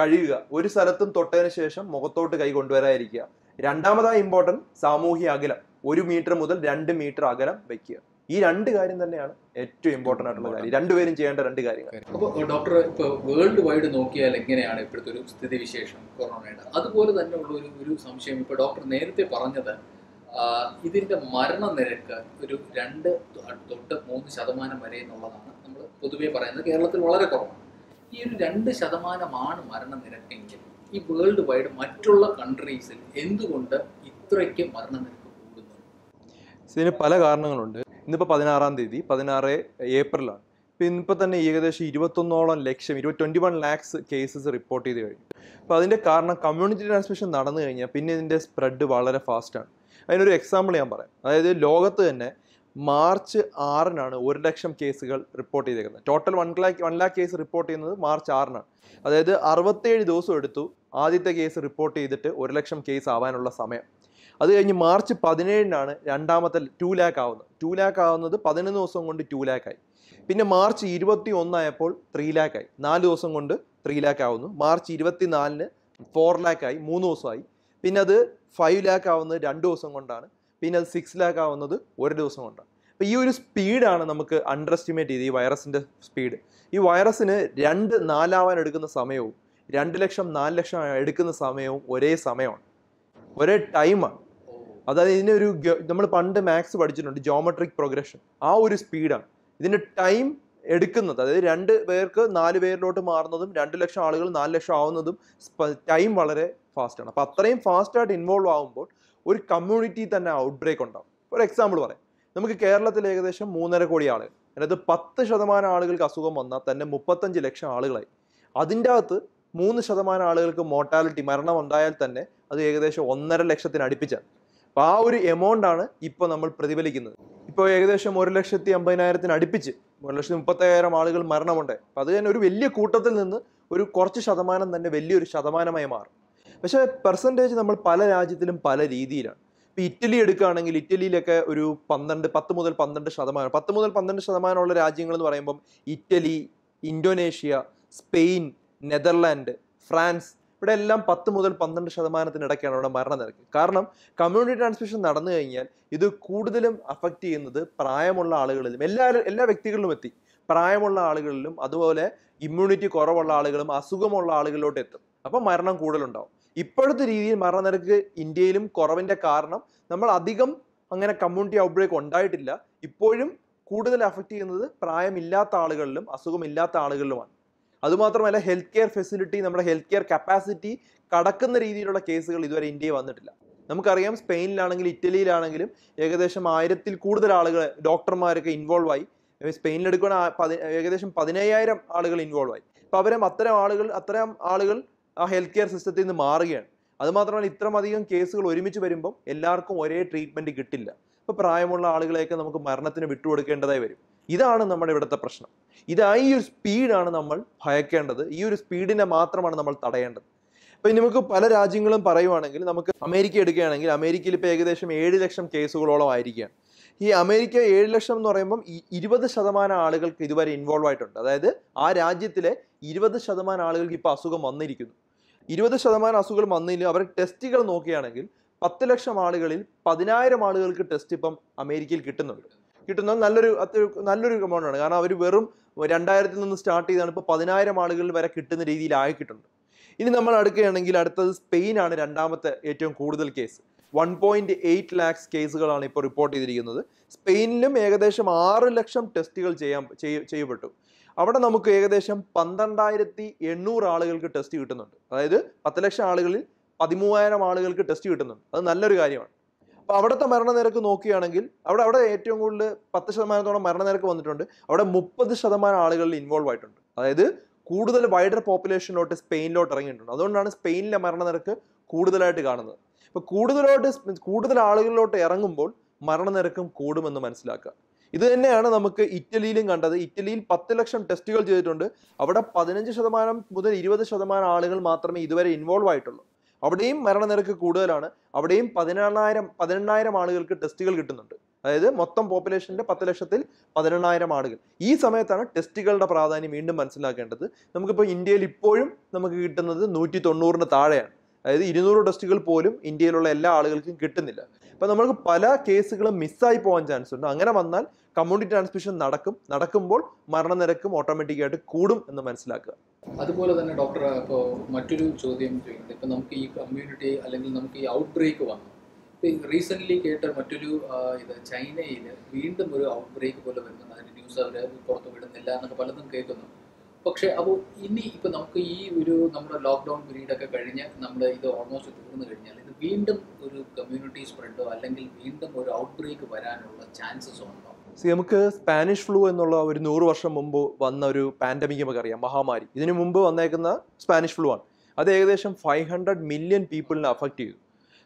കഴുകുക. ഒരു സ്ഥലത്തും തൊട്ടതിന് ശേഷം മുഖത്തോട്ട് കൈ കൊണ്ടുവരാതിരിക്കുക. രണ്ടാമതായി ഇമ്പോർട്ടൻറ്റ്, സാമൂഹ്യ അകലം 1 മീറ്റർ മുതൽ 2 മീറ്റർ അകലം വയ്ക്കുക. ഈ രണ്ട് കാര്യം തന്നെയാണ് ഏറ്റവും ഇമ്പോർട്ടൻ്റ് ആയിട്ടുള്ള കാര്യം, രണ്ടുപേരും ചെയ്യേണ്ട രണ്ട് കാര്യങ്ങൾ. അപ്പോൾ ഡോക്ടർ, ഇപ്പോൾ വേൾഡ് വൈഡ് നോക്കിയാൽ എങ്ങനെയാണ് ഇപ്പോഴത്തെ ഒരു സ്ഥിതിവിശേഷം കൊറോണയുടെ? അതുപോലെ തന്നെ ഉള്ള ഒരു സംശയം, ഇപ്പോൾ ഡോക്ടർ നേരത്തെ പറഞ്ഞത് ഇതിൻ്റെ മരണനിരക്ക് ഒരു 2-3% വരെ എന്നുള്ളതാണ് നമ്മൾ പൊതുവേ പറയുന്നത്. കേരളത്തിൽ വളരെ കുറവാണ്. ഈ ഒരു 2% മരണനിരക്കെങ്കിൽ ഈ വേൾഡ് വൈഡ് മറ്റുള്ള കൺട്രീസിൽ എന്തുകൊണ്ട് ഇത്രയ്ക്ക് മരണനിരക്ക് കൂടുന്നുണ്ട്? ഇതിന് പല കാരണങ്ങളുണ്ട്. ഇന്നിപ്പോൾ 16-ാം തീയതി 16 ഏപ്രിലാണ്. ഇപ്പോൾ ഇന്നിപ്പോൾ തന്നെ ഏകദേശം 21 ലക്ഷം 21 lakhs കേസസ് റിപ്പോർട്ട് ചെയ്ത് കഴിഞ്ഞു. അപ്പോൾ അതിൻ്റെ കാരണം കമ്മ്യൂണിറ്റി ട്രാൻസ്മിഷൻ നടന്നു കഴിഞ്ഞാൽ പിന്നെ ഇതിൻ്റെ സ്പ്രെഡ് വളരെ ഫാസ്റ്റാണ്. അതിനൊരു എക്സാമ്പിൾ ഞാൻ പറയാം. അതായത് ലോകത്ത് തന്നെ മാർച്ച് 6-നാണ് 1 ലക്ഷം കേസുകൾ റിപ്പോർട്ട് ചെയ്തേക്കുന്നത്. ടോട്ടൽ 1 lakh കേസ് റിപ്പോർട്ട് ചെയ്യുന്നത് മാർച്ച് 6-നാണ്. അതായത് 67 ദിവസം എടുത്തു ആദ്യത്തെ കേസ് റിപ്പോർട്ട് ചെയ്തിട്ട് 1 ലക്ഷം കേസ് ആവാനുള്ള സമയം. അത് കഴിഞ്ഞ് മാർച്ച് 17-നാണ് രണ്ടാമത്തെ 2 lakh ആവുന്നത്. 2 lakh ആവുന്നത് 11 ദിവസം കൊണ്ട് 2 lakh ആയി. പിന്നെ മാർച്ച് 21 ആയപ്പോൾ 3 lakh ആയി. 4 ദിവസം കൊണ്ട് 3 lakh ആവുന്നു. മാർച്ച് 24-ന് 4 lakh ആയി, 3 ദിവസമായി. പിന്നെ അത് 5 lakh ആവുന്നത് 2 ദിവസം കൊണ്ടാണ്. പിന്നെ അത് 6 lakh ആവുന്നത് 1 ദിവസം കൊണ്ടാണ്. അപ്പോൾ ഈ ഒരു സ്പീഡാണ് നമുക്ക് അണ്ടർ എസ്റ്റിമേറ്റ് ചെയ്ത്, ഈ വൈറസിൻ്റെ സ്പീഡ്. ഈ വൈറസിന് 2-4 എടുക്കുന്ന സമയവും 2 ലക്ഷം 4 ലക്ഷം എടുക്കുന്ന സമയവും ഒരേ സമയമാണ്, ഒരേ ടൈമാണ്. അതായത് ഇതിനൊരു നമ്മൾ പണ്ട് മാത്സ് പഠിച്ചിട്ടുണ്ട്, ജോമെട്രിക് പ്രോഗ്രഷൻ, ആ ഒരു സ്പീഡാണ് ഇതിൻ്റെ ടൈം എടുക്കുന്നത്. അതായത് 2 പേർക്ക് 4 പേരിലോട്ട് മാറുന്നതും 2 ലക്ഷം ആളുകൾ 4 ലക്ഷം ആവുന്നതും ടൈം വളരെ ഫാസ്റ്റാണ്. അപ്പോൾ അത്രയും ഫാസ്റ്റായിട്ട് ഇൻവോൾവ് ആകുമ്പോൾ ഒരു കമ്മ്യൂണിറ്റി തന്നെ ഔട്ട് ബ്രേക്ക് ഉണ്ടാകും. ഒരു എക്സാമ്പിൾ പറയാം. നമുക്ക് കേരളത്തിൽ ഏകദേശം 3.5 കോടി ആളുകൾ, അതായത് 10% ആളുകൾക്ക് അസുഖം വന്നാൽ തന്നെ 35 ലക്ഷം ആളുകളായി. അതിൻ്റെ അകത്ത് 3% ആളുകൾക്ക് മോർട്ടാലിറ്റി, മരണം ഉണ്ടായാൽ തന്നെ അത് ഏകദേശം 1.5 ലക്ഷത്തിന് അടുപ്പിച്ചാണ്. അപ്പോൾ ആ ഒരു എമൗണ്ട് ആണ് ഇപ്പോൾ നമ്മൾ പ്രതിഫലിക്കുന്നത്. ഇപ്പോൾ ഏകദേശം 1,50,000 അടുപ്പിച്ച് 1,35,000 ആളുകൾ മരണമുണ്ട്. അപ്പം അത് തന്നെ ഒരു വലിയ കൂട്ടത്തിൽ നിന്ന് ഒരു കുറച്ച് ശതമാനം തന്നെ വലിയൊരു ശതമാനമായി മാറും. പക്ഷേ പെർസെൻറ്റേജ് നമ്മൾ പല രാജ്യത്തിലും പല രീതിയിലാണ്. ഇപ്പോൾ ഇറ്റലി എടുക്കുകയാണെങ്കിൽ ഇറ്റലിയിലൊക്കെ ഒരു 10 മുതൽ 12%, 10 മുതൽ 12% രാജ്യങ്ങൾ എന്ന് പറയുമ്പം Italy, Indonesia, Spain, Netherland, France, ഇവിടെ എല്ലാം 10 മുതൽ 12%-ന് ഇവിടെ മരണനിരക്ക്. കാരണം കമ്മ്യൂണിറ്റി ട്രാൻസ്മിഷൻ നടന്നു കഴിഞ്ഞാൽ ഇത് കൂടുതലും അഫക്റ്റ് ചെയ്യുന്നത് പ്രായമുള്ള ആളുകളിലും, എല്ലാ വ്യക്തികളിലും എത്തി, പ്രായമുള്ള ആളുകളിലും അതുപോലെ ഇമ്മ്യൂണിറ്റി കുറവുള്ള ആളുകളും അസുഖമുള്ള ആളുകളിലോട്ട് എത്തും. അപ്പോൾ മരണം കൂടുതലുണ്ടാവും. ഇപ്പോഴത്തെ രീതിയിൽ മരണനിരക്ക് ഇന്ത്യയിലും കുറവിൻ്റെ കാരണം നമ്മൾ അധികം അങ്ങനെ കമ്മ്യൂണിറ്റി ഔട്ട് ബ്രേക്ക് ഉണ്ടായിട്ടില്ല. ഇപ്പോഴും കൂടുതൽ അഫക്റ്റ് ചെയ്യുന്നത് പ്രായമില്ലാത്ത ആളുകളിലും അസുഖമില്ലാത്ത ആളുകളിലുമാണ്. അതുമാത്രമല്ല ഹെൽത്ത് കെയർ ഫെസിലിറ്റി, നമ്മുടെ ഹെൽത്ത് കെയർ കപ്പാസിറ്റി കടക്കുന്ന രീതിയിലുള്ള കേസുകൾ ഇതുവരെ ഇന്ത്യയിൽ വന്നിട്ടില്ല. നമുക്കറിയാം സ്പെയിനിലാണെങ്കിലും ഇറ്റലിയിലാണെങ്കിലും ഏകദേശം 1000-ൽ കൂടുതൽ ആളുകൾ, ഡോക്ടർമാരൊക്കെ ഇൻവോൾവ് ആയി. സ്പെയിനിലെടുക്കുകയാണെങ്കിൽ ഏകദേശം 15,000 ആളുകൾ ഇൻവോൾവ് ആയി. അപ്പോൾ അവരും അത്തരം ആളുകൾ ആ ഹെൽത്ത് കെയർ സിസ്റ്റത്തിൽ നിന്ന് മാറുകയാണ്. അതുമാത്രമല്ല ഇത്രമധികം കേസുകൾ ഒരുമിച്ച് വരുമ്പം എല്ലാവർക്കും ഒരേ ട്രീറ്റ്മെൻറ്റ് കിട്ടില്ല. അപ്പോൾ പ്രായമുള്ള ആളുകളെയൊക്കെ നമുക്ക് മരണത്തിന് വിട്ടുകൊടുക്കേണ്ടതായി വരും. ഇതാണ് നമ്മുടെ ഇവിടുത്തെ പ്രശ്നം. ഈ ഒരു സ്പീഡാണ് നമ്മൾ ഭയക്കേണ്ടത്. ഈ ഒരു സ്പീഡിനെ മാത്രമാണ് നമ്മൾ തടയേണ്ടത്. അപ്പോൾ നമുക്ക് പല രാജ്യങ്ങളും പറയുവാണെങ്കിൽ, നമുക്ക് അമേരിക്ക എടുക്കുകയാണെങ്കിൽ അമേരിക്കയിൽ ഇപ്പോൾ ഏകദേശം 7 ലക്ഷം കേസുകളോളം ആയിരിക്കുകയാണ്. ഈ അമേരിക്ക 7 ലക്ഷം എന്ന് പറയുമ്പം 20% ആളുകൾക്ക് ഇതുവരെ ഇൻവോൾവ് ആയിട്ടുണ്ട്. അതായത് ആ രാജ്യത്തിലെ 20% ആളുകൾക്ക് ഇപ്പോൾ അസുഖം വന്നിരിക്കുന്നു. 20% അസുഖം വന്നില്ല. അവർ ടെസ്റ്റുകൾ നോക്കുകയാണെങ്കിൽ 10 ലക്ഷം ആളുകളിൽ 10,000 ആളുകൾക്ക് ടെസ്റ്റ് ഇപ്പം അമേരിക്കയിൽ കിട്ടുന്നത് നല്ലൊരു എമൗണ്ടാണ്. കാരണം അവർ വെറും 2000-ൽ നിന്ന് സ്റ്റാർട്ട് ചെയ്താണ് ഇപ്പോൾ 10,000 ആളുകൾ വരെ കിട്ടുന്ന രീതിയിലായിട്ടുണ്ട്. ഇനി നമ്മൾ അടുക്കുകയാണെങ്കിൽ അടുത്തത് സ്പെയിനാണ്, രണ്ടാമത്തെ ഏറ്റവും കൂടുതൽ കേസ്. 1.8 lakhs കേസുകളാണ് ഇപ്പോൾ റിപ്പോർട്ട് ചെയ്തിരിക്കുന്നത്. സ്പെയിനിലും ഏകദേശം 6 ലക്ഷം ടെസ്റ്റുകൾ ചെയ്യപ്പെട്ടു. അവിടെ നമുക്ക് ഏകദേശം 12,800 ആളുകൾക്ക് ടെസ്റ്റ് കിട്ടുന്നുണ്ട്. അതായത് 10 ലക്ഷം ആളുകളിൽ 13,000 ആളുകൾക്ക് ടെസ്റ്റ് കിട്ടുന്നുണ്ട്. അത് നല്ലൊരു കാര്യമാണ്. അപ്പോൾ അവിടുത്തെ മരണനിരക്ക് നോക്കുകയാണെങ്കിൽ അവിടെ ഏറ്റവും കൂടുതൽ 10%-ഓളം മരണനിരക്ക് വന്നിട്ടുണ്ട്. അവിടെ 30% ആളുകളിൽ ഇൻവോൾവ് ആയിട്ടുണ്ട്. അതായത് കൂടുതൽ വൈഡർ പോപ്പുലേഷനിലോട്ട് സ്പെയിനിലോട്ട് ഇറങ്ങിയിട്ടുണ്ട്. അതുകൊണ്ടാണ് സ്പെയിനിലെ മരണനിരക്ക് കൂടുതലായിട്ട് കാണുന്നത്. അപ്പോൾ കൂടുതൽ ആളുകളിലോട്ട് ഇറങ്ങുമ്പോൾ മരണനിരക്കും കൂടുമെന്ന് മനസ്സിലാക്കുക. ഇത് തന്നെയാണ് നമുക്ക് ഇറ്റലിയിലും കണ്ടത്. ഇറ്റലിയിൽ 10 ലക്ഷം ടെസ്റ്റുകൾ ചെയ്തിട്ടുണ്ട്. അവിടെ 15% മുതൽ 20% ആളുകൾ മാത്രമേ ഇതുവരെ ഇൻവോൾവ് ആയിട്ടുള്ളൂ. അവിടെയും മരണനിരക്ക് കൂടുതലാണ്. അവിടെയും 18,000-18,500 ആളുകൾക്ക് ടെസ്റ്റുകൾ കിട്ടുന്നുണ്ട്. അതായത് മൊത്തം പോപ്പുലേഷൻ്റെ 10 ലക്ഷത്തിൽ 18,000 ആളുകൾ. ഈ സമയത്താണ് ടെസ്റ്റുകളുടെ പ്രാധാന്യം വീണ്ടും മനസ്സിലാക്കേണ്ടത്. നമുക്കിപ്പോൾ ഇന്ത്യയിൽ ഇപ്പോഴും നമുക്ക് കിട്ടുന്നത് 190-ന് താഴെയാണ്. അതായത് 200 ടെസ്റ്റുകൾ പോലും ഇന്ത്യയിലുള്ള എല്ലാ ആളുകൾക്കും കിട്ടുന്നില്ല. അപ്പോൾ നമുക്ക് പല കേസുകളും മിസ്സായി പോകാൻ ചാൻസ് ഉണ്ട്. അങ്ങനെ വന്നാൽ കമ്മ്യൂണിറ്റി ട്രാൻസ്മിഷൻ നടക്കുമ്പോൾ മരണനിരക്കും ഓട്ടോമാറ്റിക്കായിട്ട് കൂടും എന്ന് മനസ്സിലാക്കുക. അതുപോലെ തന്നെ ഡോക്ടർ, ഇപ്പോൾ മറ്റൊരു ചോദ്യം ചെയ്യുന്നത്, ഇപ്പം നമുക്ക് ഈ കമ്മ്യൂണിറ്റി അല്ലെങ്കിൽ നമുക്ക് ഈ ഔട്ട് ബ്രേക്ക് വന്നു. ഇപ്പം റീസെൻ്റ്ലി കേട്ട മറ്റൊരു ഇത്, ചൈനയിൽ വീണ്ടും ഒരു ഔട്ട് ബ്രേക്ക് പോലെ വരുന്നത്, അതിൻ്റെ ന്യൂസ് അവർ പുറത്ത് വിടുന്നില്ല എന്നൊക്കെ പലതും കേൾക്കുന്നു. പക്ഷേ അപ്പോൾ ഇനി ഇപ്പോൾ നമുക്ക് ഈ ഒരു നമ്മുടെ ലോക്ക്ഡൗൺ പീരീഡൊക്കെ കഴിഞ്ഞ് നമ്മൾ ഇത് ഓൾമോസ്റ്റ് തീർന്നു കഴിഞ്ഞാൽ ഇത് വീണ്ടും ഒരു കമ്മ്യൂണിറ്റി സ്പ്രെഡോ അല്ലെങ്കിൽ വീണ്ടും ഒരു ഔട്ട് ബ്രേക്ക് വരാനുള്ള ചാൻസസ് ഉണ്ടോ? നമുക്ക് സ്പാനിഷ് ഫ്ലൂ എന്നുള്ള ഒരു 100 വർഷം മുമ്പ് വന്ന ഒരു പാൻഡമിക് നമുക്കറിയാം, മഹാമാരി. ഇതിനു മുമ്പ് വന്നേക്കുന്ന സ്പാനിഷ് ഫ്ലൂ ആണ്. അത് ഏകദേശം 500 million പീപ്പിളിനെ അഫക്റ്റ് ചെയ്തു.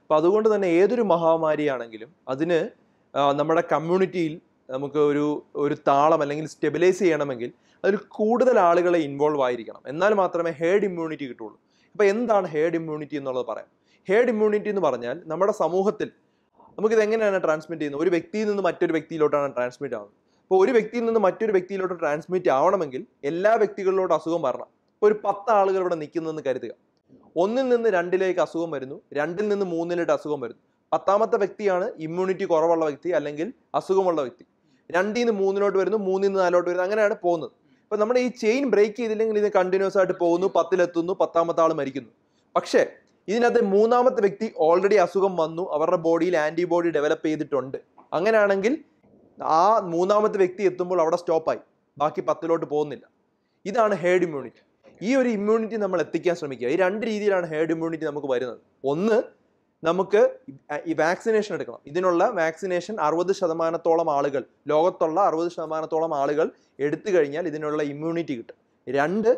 അപ്പോൾ അതുകൊണ്ട് തന്നെ ഏതൊരു മഹാമാരിയാണെങ്കിലും അതിന് നമ്മുടെ കമ്മ്യൂണിറ്റിയിൽ നമുക്ക് ഒരു താളം അല്ലെങ്കിൽ സ്റ്റെബിലൈസ് ചെയ്യണമെങ്കിൽ അതിൽ കൂടുതൽ ആളുകളെ ഇൻവോൾവ് ആയിരിക്കണം. എന്നാൽ മാത്രമേ ഹേർഡ് ഇമ്മ്യൂണിറ്റി കിട്ടുള്ളൂ. അപ്പോൾ എന്താണ് ഹേർഡ് ഇമ്മ്യൂണിറ്റി എന്നുള്ളത് പറയാം. ഹേർഡ് ഇമ്മ്യൂണിറ്റി എന്ന് പറഞ്ഞാൽ നമ്മുടെ സമൂഹത്തിൽ നമുക്കിത് എങ്ങനെയാണ് ട്രാൻസ്മിറ്റ് ചെയ്യുന്നത്? ഒരു വ്യക്തിയിൽ നിന്ന് മറ്റൊരു വ്യക്തിയിലോട്ടാണ് ട്രാൻസ്മിറ്റ് ആവുന്നത്. അപ്പോൾ ഒരു വ്യക്തിയിൽ നിന്ന് മറ്റൊരു വ്യക്തിയിലോട്ട് ട്രാൻസ്മിറ്റ് ആവണമെങ്കിൽ എല്ലാ വ്യക്തികളിലോട്ട് അസുഖം വരണം. ഇപ്പോൾ ഒരു 10 ആളുകൾ ഇവിടെ നിൽക്കുന്നതെന്ന് കരുതുക. 1-ൽ നിന്ന് 2-ലേക്ക് അസുഖം വരുന്നു, 2-ൽ നിന്ന് 3-ലേക്ക് അസുഖം വരുന്നു. 10ാമത്തെ വ്യക്തിയാണ് ഇമ്മ്യൂണിറ്റി കുറവുള്ള വ്യക്തി അല്ലെങ്കിൽ അസുഖമുള്ള വ്യക്തി. 2-ൽ നിന്ന് 3-ലോട്ട് വരുന്നു, 3-ൽ നിന്ന് 4-ലോട്ട് വരുന്നു, അങ്ങനെയാണ് പോകുന്നത്. അപ്പോൾ നമ്മുടെ ഈ ചെയിൻ ബ്രേക്ക് ചെയ്തില്ലെങ്കിൽ ഇത് കണ്ടിന്യൂസ് ആയിട്ട് പോകുന്നു, 10-ലെത്തുന്നു, 10ാമത്തെ ആൾ മരിക്കുന്നു. പക്ഷേ ഇതിനകത്ത് 3-ാമത്തെ വ്യക്തി ഓൾറെഡി അസുഖം വന്നു, അവരുടെ ബോഡിയിൽ ആൻറ്റിബോഡി ഡെവലപ്പ് ചെയ്തിട്ടുണ്ട്. അങ്ങനെയാണെങ്കിൽ ആ 3-ാമത്തെ വ്യക്തി എത്തുമ്പോൾ അവിടെ സ്റ്റോപ്പായി, ബാക്കി 10-ലോട്ട് പോകുന്നില്ല. ഇതാണ് ഹേർഡ് ഇമ്മ്യൂണിറ്റി. ഈ ഒരു ഇമ്മ്യൂണിറ്റി നമ്മൾ എത്തിക്കാൻ ശ്രമിക്കുക. ഈ 2 രീതിയിലാണ് ഹേർഡ് ഇമ്മ്യൂണിറ്റി നമുക്ക് വരുന്നത്. ഒന്ന്, നമുക്ക് ഈ വാക്സിനേഷൻ എടുക്കണം. ഇതിനുള്ള വാക്സിനേഷൻ 60% ആളുകൾ, ലോകത്തുള്ള 60% ആളുകൾ എടുത്തു കഴിഞ്ഞാൽ ഇതിനുള്ള ഇമ്മ്യൂണിറ്റി കിട്ടും. 2,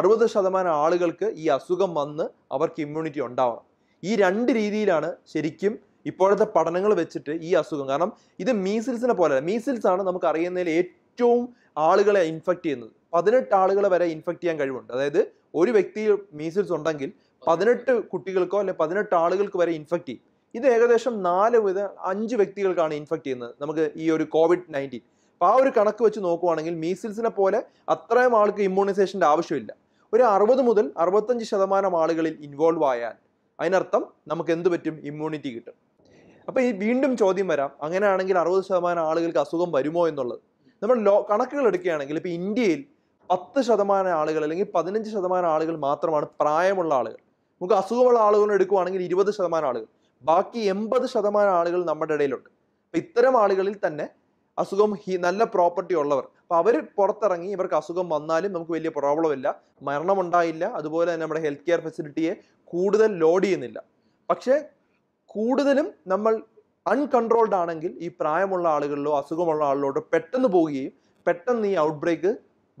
60% ആളുകൾക്ക് ഈ അസുഖം വന്ന് അവർക്ക് ഇമ്മ്യൂണിറ്റി ഉണ്ടാവണം. ഈ 2 രീതിയിലാണ് ശരിക്കും ഇപ്പോഴത്തെ പഠനങ്ങൾ വെച്ചിട്ട് ഈ അസുഖം. കാരണം ഇത് മീസിൽസിനെ പോലെ, മീസിൽസാണ് നമുക്ക് അറിയുന്നതിൽ ഏറ്റവും ആളുകളെ ഇൻഫെക്റ്റ് ചെയ്യുന്നത്. 18 ആളുകളെ വരെ ഇൻഫെക്റ്റ് ചെയ്യാൻ കഴിവുണ്ട്. അതായത് ഒരു വ്യക്തി മീസിൽസ് ഉണ്ടെങ്കിൽ 18 കുട്ടികൾക്കോ അല്ലെങ്കിൽ 18 ആളുകൾക്ക് വരെ ഇൻഫെക്റ്റ് ചെയ്യും. ഇത് ഏകദേശം 4-5 വ്യക്തികൾക്കാണ് ഇൻഫെക്റ്റ് ചെയ്യുന്നത് നമുക്ക് ഈ ഒരു COVID-19. അപ്പോൾ ആ ഒരു കണക്ക് വെച്ച് നോക്കുവാണെങ്കിൽ മീസിൽസിനെ പോലെ അത്രയും ആൾക്ക് ഇമ്മ്യൂണൈസേഷൻ്റെ ആവശ്യമില്ല. ഒരു 60-65% ആളുകളിൽ ഇൻവോൾവ് ആയാൽ അതിനർത്ഥം നമുക്ക് എന്ത് പറ്റും, ഇമ്മ്യൂണിറ്റി കിട്ടും. അപ്പോൾ ഈ വീണ്ടും ചോദ്യം വരാം, അങ്ങനെയാണെങ്കിൽ 60% ആളുകൾക്ക് അസുഖം വരുമോ എന്നുള്ളത്. നമ്മൾ കണക്കുകൾ എടുക്കുകയാണെങ്കിൽ ഇപ്പോൾ ഇന്ത്യയിൽ 10% ആളുകൾ അല്ലെങ്കിൽ 15% ആളുകൾ മാത്രമാണ് പ്രായമുള്ള ആളുകൾ. നമുക്ക് അസുഖമുള്ള ആളുകൾ എടുക്കുകയാണെങ്കിൽ 20% ആളുകൾ, ബാക്കി 80% ആളുകൾ നമ്മുടെ ഇടയിലുണ്ട്. അപ്പം ഇത്തരം ആളുകളിൽ തന്നെ അസുഖം നല്ല പ്രോപ്പർട്ടി ഉള്ളവർ, അപ്പോൾ അവർ പുറത്തിറങ്ങി ഇവർക്ക് അസുഖം വന്നാലും നമുക്ക് വലിയ പ്രോബ്ലം ഇല്ല, മരണമുണ്ടായില്ല. അതുപോലെ തന്നെ നമ്മുടെ ഹെൽത്ത് കെയർ ഫെസിലിറ്റിയെ കൂടുതൽ ലോഡ് ചെയ്യുന്നില്ല. പക്ഷേ കൂടുതലും നമ്മൾ അൺകൺട്രോൾഡ് ആണെങ്കിൽ ഈ പ്രായമുള്ള ആളുകളിലോ അസുഖമുള്ള ആളുകളോട്ടോ പെട്ടെന്ന് പോവുകയും പെട്ടെന്ന് ഈ ഔട്ട് ബ്രേക്ക്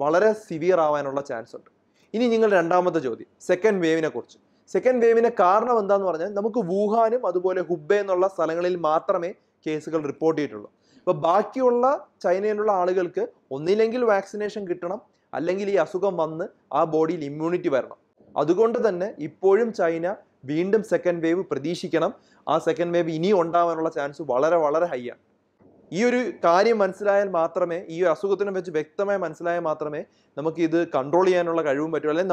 വളരെ സിവിയർ ആവാനുള്ള ചാൻസ് ഉണ്ട്. ഇനി നിങ്ങൾ 2-ാമത്തെ ചോദ്യം, സെക്കൻഡ് വേവിനെ കുറിച്ച്. സെക്കൻഡ് വേവിന് കാരണം എന്താണെന്ന് പറഞ്ഞാൽ നമുക്ക് വുഹാനും അതുപോലെ ഹുബെ എന്നുള്ള സ്ഥലങ്ങളിൽ മാത്രമേ കേസുകൾ റിപ്പോർട്ട് ചെയ്തിട്ടുള്ളൂ. അപ്പോൾ ബാക്കിയുള്ള ചൈനയിലുള്ള ആളുകൾക്ക് ഒന്നില്ലെങ്കിൽ വാക്സിനേഷൻ കിട്ടണം, അല്ലെങ്കിൽ ഈ അസുഖം വന്ന് ആ ബോഡിയിൽ ഇമ്മ്യൂണിറ്റി വരണം. അതുകൊണ്ട് തന്നെ ഇപ്പോഴും ചൈന വീണ്ടും സെക്കൻഡ് വേവ് പ്രതീക്ഷിക്കണം. ആ സെക്കൻഡ് വേവ് ഇനി ഉണ്ടാവാനുള്ള ചാൻസ് വളരെ വളരെ ഹൈ ആണ്. ഈ ഒരു കാര്യം മനസ്സിലായാൽ മാത്രമേ, ഈ ഒരു അസുഖത്തിനെ വെച്ച് വ്യക്തമായി മനസ്സിലായാൽ മാത്രമേ നമുക്ക് ഇത് കൺട്രോൾ ചെയ്യാനുള്ള കഴിവും പറ്റുള്ളൂ. അല്ലെങ്കിൽ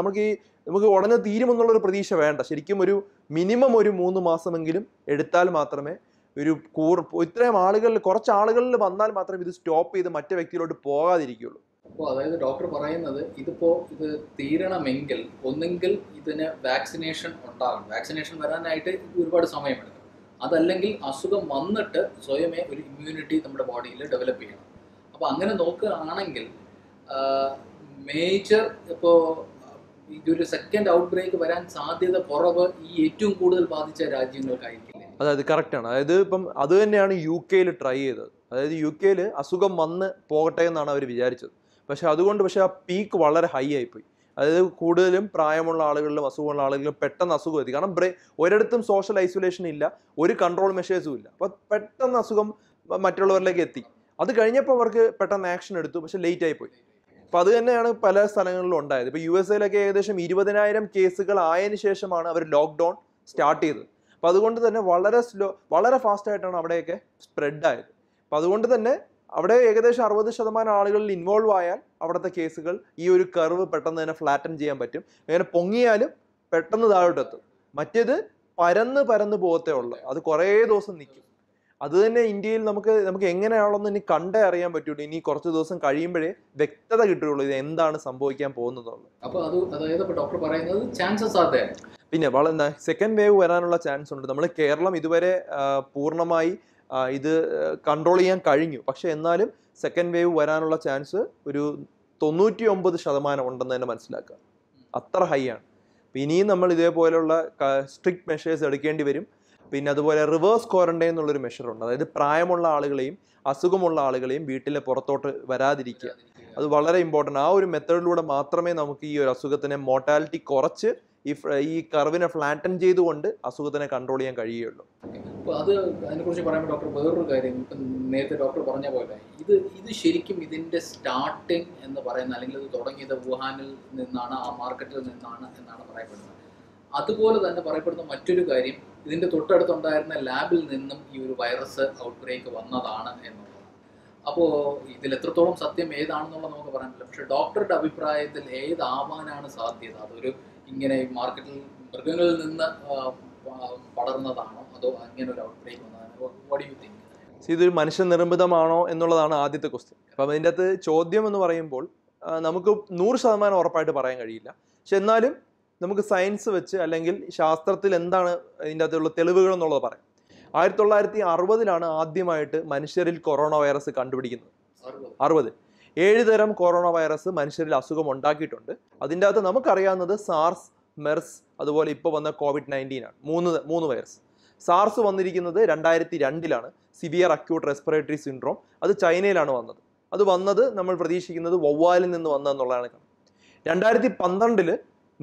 നമുക്ക് ഉടനെ തീരുമെന്നുള്ളൊരു പ്രതീക്ഷ വേണ്ട. ശരിക്കും ഒരു മിനിമം ഒരു 3 മാസമെങ്കിലും എടുത്താൽ മാത്രമേ ഇത്രയും ആളുകളിൽ, കുറച്ച് ആളുകളിൽ വന്നാൽ മാത്രമേ ഇത് സ്റ്റോപ്പ് ചെയ്ത് മറ്റേ വ്യക്തിയിലോട്ട് പോകാതിരിക്കുകയുള്ളൂ. അപ്പോൾ അതായത് ഡോക്ടർ പറയുന്നത് ഇത് തീരണമെങ്കിൽ ഒന്നെങ്കിൽ ഇതിന് വാക്സിനേഷൻ ഉണ്ടാകണം, വാക്സിനേഷൻ വരാനായിട്ട് ഒരുപാട് സമയമെടുക്കും, അതല്ലെങ്കിൽ അസുഖം വന്നിട്ട് സ്വയമേ ഒരു ഇമ്മ്യൂണിറ്റി നമ്മുടെ ബോഡിയിൽ ഡെവലപ്പ് ചെയ്യണം. അപ്പോൾ അങ്ങനെ നോക്കുകയാണെങ്കിൽ മേജർ ഇപ്പോൾ ഇതൊരു സെക്കൻഡ് ഔട്ട് ബ്രേക്ക് വരാൻ സാധ്യത കുറവ് ഈ ഏറ്റവും കൂടുതൽ ബാധിച്ച രാജ്യങ്ങൾക്കായിരിക്കില്ലേ? അതായത് കറക്റ്റാണ്. അതായത് ഇപ്പം അത് തന്നെയാണ് UK ട്രൈ ചെയ്തത്. അതായത് UK അസുഖം വന്ന് പോകട്ടെ എന്നാണ് അവർ വിചാരിച്ചത്. പക്ഷേ ആ പീക്ക് വളരെ ഹൈ ആയിപ്പോയി. അതായത് കൂടുതലും പ്രായമുള്ള ആളുകളിലും അസുഖമുള്ള ആളുകളിലും പെട്ടെന്ന് അസുഖം എത്തി. കാരണം ഒരിടത്തും സോഷ്യൽ ഐസൊലേഷൻ ഇല്ല, ഒരു കൺട്രോൾ മെഷേഴ്സും ഇല്ല. അപ്പോൾ പെട്ടെന്ന് അസുഖം മറ്റുള്ളവരിലേക്ക് എത്തി. അത് കഴിഞ്ഞപ്പോൾ അവർക്ക് പെട്ടെന്ന് ആക്ഷൻ എടുത്തു, പക്ഷെ ലേറ്റ് ആയിപ്പോയി. അപ്പോൾ അത് തന്നെയാണ് പല സ്ഥലങ്ങളിലും ഉണ്ടായത്. ഇപ്പോൾ USA ഏകദേശം 20,000 കേസുകൾ ആയതിനു ശേഷമാണ് അവർ ലോക്ക്ഡൗൺ സ്റ്റാർട്ട് ചെയ്തത്. അപ്പോൾ അതുകൊണ്ട് തന്നെ വളരെ ഫാസ്റ്റായിട്ടാണ് അവിടെയൊക്കെ സ്പ്രെഡ് ആയത്. അപ്പോൾ അതുകൊണ്ട് തന്നെ അവിടെ ഏകദേശം 60% ആളുകളിൽ ഇൻവോൾവ് ആയാൽ അവിടുത്തെ കേസുകൾ ഈ ഒരു കർവ് പെട്ടെന്ന് തന്നെ ഫ്ലാറ്റൻ ചെയ്യാൻ പറ്റും. അങ്ങനെ പൊങ്ങിയാലും പെട്ടെന്ന് താഴോട്ടെത്തും. മറ്റേത് പരന്ന് പോകത്തേ ഉള്ളൂ, അത് കുറേ ദിവസം നിൽക്കും. അത് തന്നെ ഇന്ത്യയിൽ നമുക്ക് എങ്ങനെയാണെന്ന് ഇനി കണ്ടറിയാൻ പറ്റുള്ളൂ. ഇനി കുറച്ച് ദിവസം കഴിയുമ്പോഴേ വ്യക്തത കിട്ടുകയുള്ളൂ ഇത് എന്താണ് സംഭവിക്കാൻ പോകുന്നതെന്നുള്ളത്. അപ്പോൾ അതായത് ഡോക്ടർ പറയുന്നത് ചാൻസസ് ആണ്. പിന്നെ വളരെ സെക്കൻഡ് വേവ് വരാനുള്ള ചാൻസ് ഉണ്ട്. നമ്മൾ കേരളം ഇതുവരെ പൂർണ്ണമായി ഇത് കൺട്രോൾ ചെയ്യാൻ കഴിഞ്ഞു, പക്ഷെ എന്നാലും സെക്കൻഡ് വേവ് വരാനുള്ള ചാൻസ് ഒരു 99% ഉണ്ടെന്ന് തന്നെ മനസ്സിലാക്കുക. അത്ര ഹൈ ആണ്. ഇനിയും നമ്മൾ ഇതേപോലെയുള്ള സ്ട്രിക്റ്റ് മെഷേഴ്സ് എടുക്കേണ്ടി വരും. പിന്നെ അതുപോലെ റിവേഴ്സ് ക്വാറന്റൈൻ എന്നുള്ളൊരു മെഷറുണ്ട്. അതായത് പ്രായമുള്ള ആളുകളെയും അസുഖമുള്ള ആളുകളെയും വീട്ടിലെ പുറത്തോട്ട് വരാതിരിക്കുക, അത് വളരെ ഇമ്പോർട്ടൻ്റ്. ആ ഒരു മെത്തേഡിലൂടെ മാത്രമേ നമുക്ക് ഈ ഒരു അസുഖത്തിനെ മോർട്ടാലിറ്റി കുറച്ച് ഈ കർവിനെ ഫ്ലാറ്റൻ ചെയ്തുകൊണ്ട് അസുഖത്തിനെ കൺട്രോൾ ചെയ്യാൻ കഴിയുകയുള്ളൂ. അപ്പോൾ അതിനെക്കുറിച്ച് പറയുമ്പോൾ ഡോക്ടർ വേറൊരു കാര്യം, ഇപ്പം നേരത്തെ ഡോക്ടർ പറഞ്ഞ പോലെ ഇത് ശരിക്കും ഇതിൻ്റെ സ്റ്റാർട്ടിങ് എന്ന് പറയുന്ന, അല്ലെങ്കിൽ ഇത് തുടങ്ങിയത് വുഹാനിൽ നിന്നാണ്, ആ മാർക്കറ്റിൽ നിന്നാണ് എന്നാണ് പറയപ്പെടുന്നത്. അതുപോലെ തന്നെ പറയപ്പെടുന്ന മറ്റൊരു കാര്യം, ഇതിൻ്റെ തൊട്ടടുത്തുണ്ടായിരുന്ന ലാബിൽ നിന്നും ഈ ഒരു വൈറസ് ഔട്ട്ബ്രേക്ക് വന്നതാണ് എന്നുള്ളത്. അപ്പോൾ ഇതിൽ എത്രത്തോളം സത്യം ഏതാണെന്നുള്ളത് നമുക്ക് പറയാൻ പറ്റില്ല. പക്ഷേ ഡോക്ടറുടെ അഭിപ്രായത്തിൽ ഏതാവാനാണ് സാധ്യത? അതൊരു ഇങ്ങനെ മാർക്കറ്റിൽ മൃഗങ്ങളിൽ നിന്ന് പടർന്നതാണോ അതോ അങ്ങനെ ഒരു ഔട്ട്ബ്രേക്ക് വന്നതാണോ? What do you think? ഇതൊരു മനുഷ്യ നിർമ്മിതമാണോ എന്നുള്ളതാണ് ആദ്യത്തെ ക്വസ്റ്റ്യൻ. അപ്പം അതിൻ്റെ അകത്ത് ചോദ്യം എന്ന് പറയുമ്പോൾ നമുക്ക് 100% ഉറപ്പായിട്ട് പറയാൻ കഴിയില്ല. പക്ഷെ എന്നാലും നമുക്ക് സയൻസ് വെച്ച് അല്ലെങ്കിൽ ശാസ്ത്രത്തിൽ എന്താണ് ഇതിൻ്റെ അകത്തുള്ള തെളിവുകൾ എന്നുള്ളത് പറയാം. 1960 ആദ്യമായിട്ട് മനുഷ്യരിൽ കൊറോണ വൈറസ് കണ്ടുപിടിക്കുന്നത്. 60 7 തരം കൊറോണ വൈറസ് മനുഷ്യരിൽ അസുഖം ഉണ്ടാക്കിയിട്ടുണ്ട്. അതിൻ്റെ അകത്ത് നമുക്കറിയാവുന്നത് സാർസ്, മെർസ്, അതുപോലെ ഇപ്പോൾ വന്ന COVID-19 ആണ്. മൂന്ന് വൈറസ്. സാർസ് വന്നിരിക്കുന്നത് 2002 സിവിയർ അക്യൂട്ട് റെസ്പിറേറ്ററി സിൻഡ്രോം. അത് ചൈനയിലാണ് വന്നത്. അത് വന്നത് നമ്മൾ പ്രതീക്ഷിക്കുന്നത് വവ്വാലിൽ നിന്ന് വന്നതെന്നുള്ളതാണ്. 2012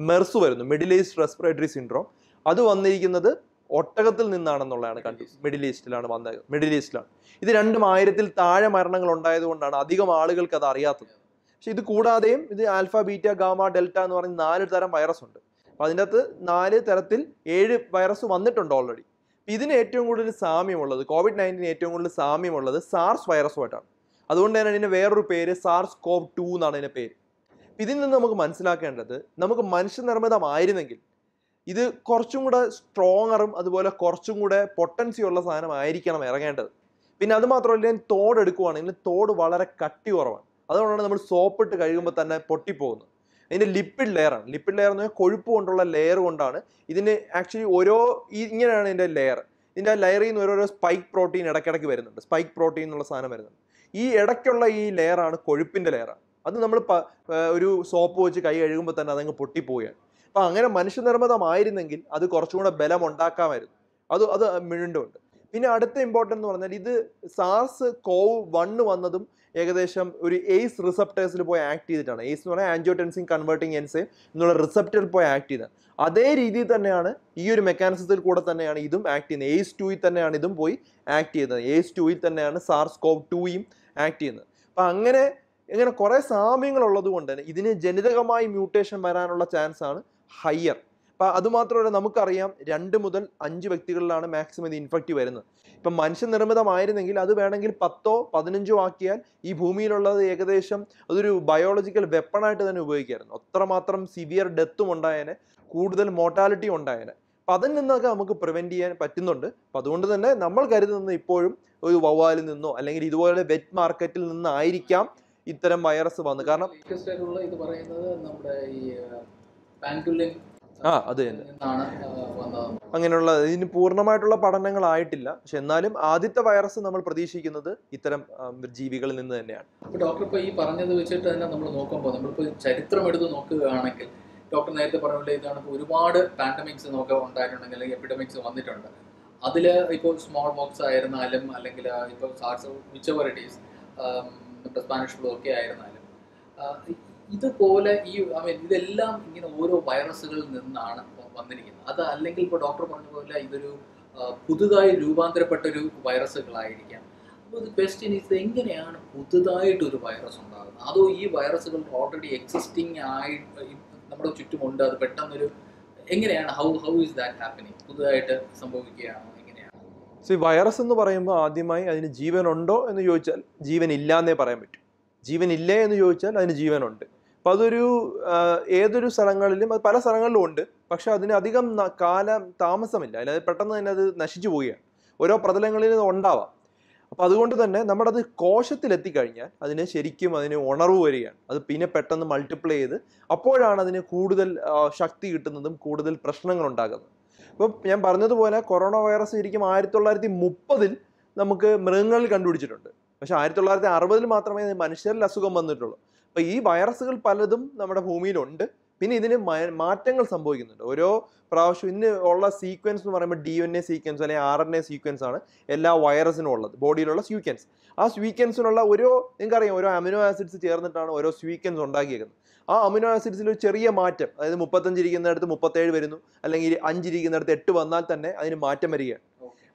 മെർസ് വരുന്നു, മിഡിൽ ഈസ്റ്റ് റെസ്പിറേറ്ററി സിൻഡ്രോം. അത് വന്നിരിക്കുന്നത് ഒട്ടകത്തിൽ നിന്നാണെന്നുള്ളതാണ് മിഡിൽ ഈസ്റ്റിലാണ്. ഇത് രണ്ടും 1000-ൽ താഴെ മരണങ്ങൾ ഉണ്ടായതുകൊണ്ടാണ് അധികം ആളുകൾക്ക് അത് അറിയാത്തത്. പക്ഷെ ഇത് കൂടാതെയും ഇത് ആൽഫ, ബീറ്റ, ഗാമ, ഡെൽറ്റ എന്ന് പറഞ്ഞ് 4 തരം വൈറസ് ഉണ്ട്. അപ്പം അതിൻ്റെ അകത്ത് 4 തരത്തിൽ 7 വൈറസ് വന്നിട്ടുണ്ട് ഓൾറെഡി. ഇതിന് ഏറ്റവും കൂടുതൽ സാമ്യമുള്ളത്, COVID-19 ഏറ്റവും കൂടുതൽ സാമ്യമുള്ളത് സാർസ് വൈറസുമായിട്ടാണ്. അതുകൊണ്ട് തന്നെ ഇതിന് വേറൊരു പേര് SARS-CoV-2 എന്നാണ് ഇതിൻ്റെ പേര്. ഇതിൽ നിന്ന് നമുക്ക് മനസ്സിലാക്കേണ്ടത്, നമുക്ക് മനുഷ്യനിർമ്മിതമായിരുന്നെങ്കിൽ ഇത് കുറച്ചും കൂടെ സ്ട്രോങ്ങറും അതുപോലെ കുറച്ചും കൂടെ പൊട്ടൻസി ഉള്ള സാധനമായിരിക്കണം ഇറങ്ങേണ്ടത്. പിന്നെ അത് മാത്രമല്ല, തോട് എടുക്കുകയാണെങ്കിൽ തോട് വളരെ കട്ടി കുറവാണ്. അതുകൊണ്ടാണ് നമ്മൾ സോപ്പിട്ട് കഴുകുമ്പോൾ തന്നെ പൊട്ടിപ്പോകുന്നത്. അതിൻ്റെ ലിപ്പിഡ് ലെയറാണ്. ലിപ്പിഡ് ലെയർ എന്ന് പറഞ്ഞാൽ കൊഴുപ്പ് കൊണ്ടുള്ള ലെയർ കൊണ്ടാണ് ഇതിന്. ആക്ച്വലി ഇങ്ങനെയാണ് ഇതിൻ്റെ ലെയർ. ഇതിൻ്റെ ലെയറിൽ നിന്ന് ഓരോരോ സ്പൈക്ക് പ്രോട്ടീൻ ഇടയ്ക്കിടയ്ക്ക് വരുന്നുണ്ട്. സ്പൈക്ക് പ്രോട്ടീൻ എന്നുള്ള സാധനം വരുന്നുണ്ട്. ഈ ഇടയ്ക്കുള്ള ഈ ലെയറാണ് കൊഴുപ്പിൻ്റെ ലെയറാണ്. അത് നമ്മൾ ഒരു സോപ്പ് വെച്ച് കൈ കഴുകുമ്പോൾ തന്നെ അതങ്ങ് പൊട്ടിപ്പോവുകയാണ്. അപ്പം അങ്ങനെ മനുഷ്യനിർമ്മിതമായിരുന്നെങ്കിൽ അത് കുറച്ചും കൂടെ ബലം ഉണ്ടാക്കാമായിരുന്നു. അത് വീണ്ടുമുണ്ട്. പിന്നെ അടുത്ത ഇമ്പോർട്ടൻ്റ് എന്ന് പറഞ്ഞാൽ, ഇത് SARS-CoV-1 വന്നതും ഏകദേശം ഒരു ACE റിസപ്റ്റേഴ്സിൽ പോയി ആക്ട് ചെയ്തിട്ടാണ്. ACE എന്ന് പറഞ്ഞാൽ ആൻജിയോടെൻസിൻ കൺവേർട്ടിങ് എൻസൈം എന്നുള്ള റിസപ്റ്ററിൽ പോയി ആക്ട് ചെയ്തത്. അതേ രീതിയിൽ തന്നെയാണ് ഈ ഒരു മെക്കാനിസത്തിൽ കൂടെ തന്നെയാണ് ഇതും ആക്ട് ചെയ്യുന്നത്. ACE2 തന്നെയാണ് ഇതും പോയി ആക്ട് ചെയ്യുന്നത്. ACE2 തന്നെയാണ് SARS-CoV-2 ആക്ട് ചെയ്യുന്നത്. അപ്പം അങ്ങനെ കുറേ സാമ്യങ്ങളുള്ളത് കൊണ്ട് തന്നെ ഇതിന് ജനിതകമായി മ്യൂട്ടേഷൻ വരാനുള്ള ചാൻസ് ആണ് ഹയർ. അപ്പം അതുമാത്രമല്ല, നമുക്കറിയാം 2 മുതൽ 5 വ്യക്തികളിലാണ് മാക്സിമം ഇത് ഇൻഫെക്റ്റ് വരുന്നത്. ഇപ്പം മനുഷ്യ നിർമ്മിതമായിരുന്നെങ്കിൽ അത് വേണമെങ്കിൽ 10-15 ആക്കിയാൽ ഈ ഭൂമിയിലുള്ളത് ഏകദേശം അതൊരു ബയോളജിക്കൽ വെപ്പണായിട്ട് തന്നെ ഉപയോഗിക്കായിരുന്നു. അത്രമാത്രം സിവിയർ ഡെത്തും ഉണ്ടായേനെ, കൂടുതൽ മോർട്ടാലിറ്റി ഉണ്ടായേനെ. അപ്പം അതിൽ നിന്നൊക്കെ നമുക്ക് പ്രിവെൻറ്റ് ചെയ്യാൻ പറ്റുന്നുണ്ട്. അപ്പം അതുകൊണ്ട് തന്നെ നമ്മൾ കരുതുന്നത് ഇപ്പോഴും ഒരു വവ്വാലിൽ നിന്നോ അല്ലെങ്കിൽ ഇതുപോലെ വെറ്റ് മാർക്കറ്റിൽ നിന്നായിരിക്കാം ഇത്തരം വൈറസ് വന്നു. കാരണം ഇത് പറയുന്നത് നമ്മുടെ ഈ പാൻകുലിൻ അത് തന്നെ അങ്ങനെയുള്ള ഇതിന് പൂർണ്ണമായിട്ടുള്ള പഠനങ്ങളായിട്ടില്ല. പക്ഷെ എന്നാലും ആദ്യത്തെ വൈറസ് നമ്മൾ പ്രതീക്ഷിക്കുന്നത് ഇത്തരം ജീവികളിൽ നിന്ന് തന്നെയാണ്. അപ്പോൾ ഡോക്ടർ ഇപ്പോൾ ഈ പറഞ്ഞത് വെച്ചിട്ട് തന്നെ നമ്മൾ നോക്കുമ്പോൾ, നമ്മളിപ്പോൾ ചരിത്രം എടുത്ത് നോക്കുകയാണെങ്കിൽ, ഡോക്ടർ നേരത്തെ പറഞ്ഞില്ല, ഇതാണ് ഇപ്പോൾ ഒരുപാട് പാൻഡമിക്സ് നോക്കാൻ ഉണ്ടായിട്ടുണ്ടെങ്കിൽ അല്ലെങ്കിൽ എപ്പിഡമിക്സ് വന്നിട്ടുണ്ട്. അതിൽ ഇപ്പോൾ സ്മോൾ ബോക്സ് ആയിരുന്നാലും അല്ലെങ്കിൽ ഇപ്പോൾ SARS, whichever it is, Spanish flu ഒക്കെ ആയിരുന്നാലും, ഇതുപോലെ ഈ ഇതെല്ലാം ഇങ്ങനെ ഓരോ വൈറസുകളിൽ നിന്നാണ് വന്നിരിക്കുന്നത്. അത് അല്ലെങ്കിൽ ഇപ്പോൾ ഡോക്ടർ പറഞ്ഞ പോലെ ഇതൊരു പുതുതായി രൂപാന്തരപ്പെട്ടൊരു വൈറസുകളായിരിക്കാം. അപ്പോൾ ഇത് ക്വസ്റ്റ്യൻ ഇത് എങ്ങനെയാണ് പുതുതായിട്ടൊരു വൈറസ് ഉണ്ടാകുന്നത്? അതോ ഈ വൈറസുകൾ ഓൾറെഡി എക്സിസ്റ്റിംഗ് ആയി നമ്മുടെ ചുറ്റുമുണ്ട്, അത് പെട്ടെന്നൊരു എങ്ങനെയാണ് ഹൗ ഈസ് ദാറ്റ് ഹാപ്പനിങ്? പുതുതായിട്ട് സംഭവിക്കുകയാണ്. സോ ഈ വൈറസ് എന്ന് പറയുമ്പോൾ ആദ്യമായി അതിന് ജീവനുണ്ടോ എന്ന് ചോദിച്ചാൽ ജീവനില്ല എന്നേ പറയാൻ പറ്റും. ജീവനില്ലേ എന്ന് ചോദിച്ചാൽ അതിന് ജീവനുണ്ട്. അപ്പോൾ അതൊരു ഏതൊരു സ്ഥലങ്ങളിലും അത് പല സ്ഥലങ്ങളിലും ഉണ്ട്. പക്ഷേ അതിന് അധികം കാലം താമസമില്ല, അല്ലാതെ പെട്ടെന്ന് തന്നെ അത് നശിച്ചു പോവുകയാണ്. ഓരോ പ്രതലങ്ങളിൽ നിന്ന് ഉണ്ടാവാം. അപ്പോൾ അതുകൊണ്ട് തന്നെ നമ്മുടെ അത് കോശത്തിലെത്തിക്കഴിഞ്ഞാൽ അതിന് ശരിക്കും അതിന് ഉണർവ് വരികയാണ്. അത് പിന്നെ പെട്ടെന്ന് മൾട്ടിപ്ലൈ ചെയ്ത് അപ്പോഴാണ് അതിന് കൂടുതൽ ശക്തി കിട്ടുന്നതും കൂടുതൽ പ്രശ്നങ്ങൾ ഉണ്ടാകുന്നത്. അപ്പോൾ ഞാൻ പറഞ്ഞതുപോലെ കൊറോണ വൈറസ് ശരിക്കും 1930-ൽ നമുക്ക് മൃഗങ്ങളിൽ കണ്ടുപിടിച്ചിട്ടുണ്ട്. പക്ഷേ 1960-ൽ മാത്രമേ മനുഷ്യരിൽ അസുഖം വന്നിട്ടുള്ളൂ. അപ്പോൾ ഈ വൈറസുകൾ പലതും നമ്മുടെ ഭൂമിയിലുണ്ട്. പിന്നെ ഇതിന് മാറ്റങ്ങൾ സംഭവിക്കുന്നുണ്ട്. ഓരോ പ്രാവശ്യം ഇതിന് ഉള്ള സീക്വൻസ് എന്ന് പറയുമ്പോൾ DNA സീക്വൻസ് അല്ലെങ്കിൽ RNA സീക്വൻസ് ആണ് എല്ലാ വൈറസിനും ഉള്ളത്. ബോഡിയിലുള്ള സീക്വൻസ്, ആ സീക്വൻസിനുള്ള ഓരോ, നിങ്ങൾക്കറിയാം, ഓരോ അമിനോ ആസിഡ്സ് ചേർന്നിട്ടാണ് ഓരോ സീക്വൻസ് ഉണ്ടാക്കിയേക്കുന്നത്. ആ അമിനോ ആസിഡ്സിൽ ഒരു ചെറിയ മാറ്റം, അതായത് 35 ഇരിക്കുന്നിടത്ത് 37 വരുന്നു, അല്ലെങ്കിൽ 5 ഇരിക്കുന്നിടത്ത് 8 വന്നാൽ തന്നെ അതിന് മാറ്റം വരികയാണ്.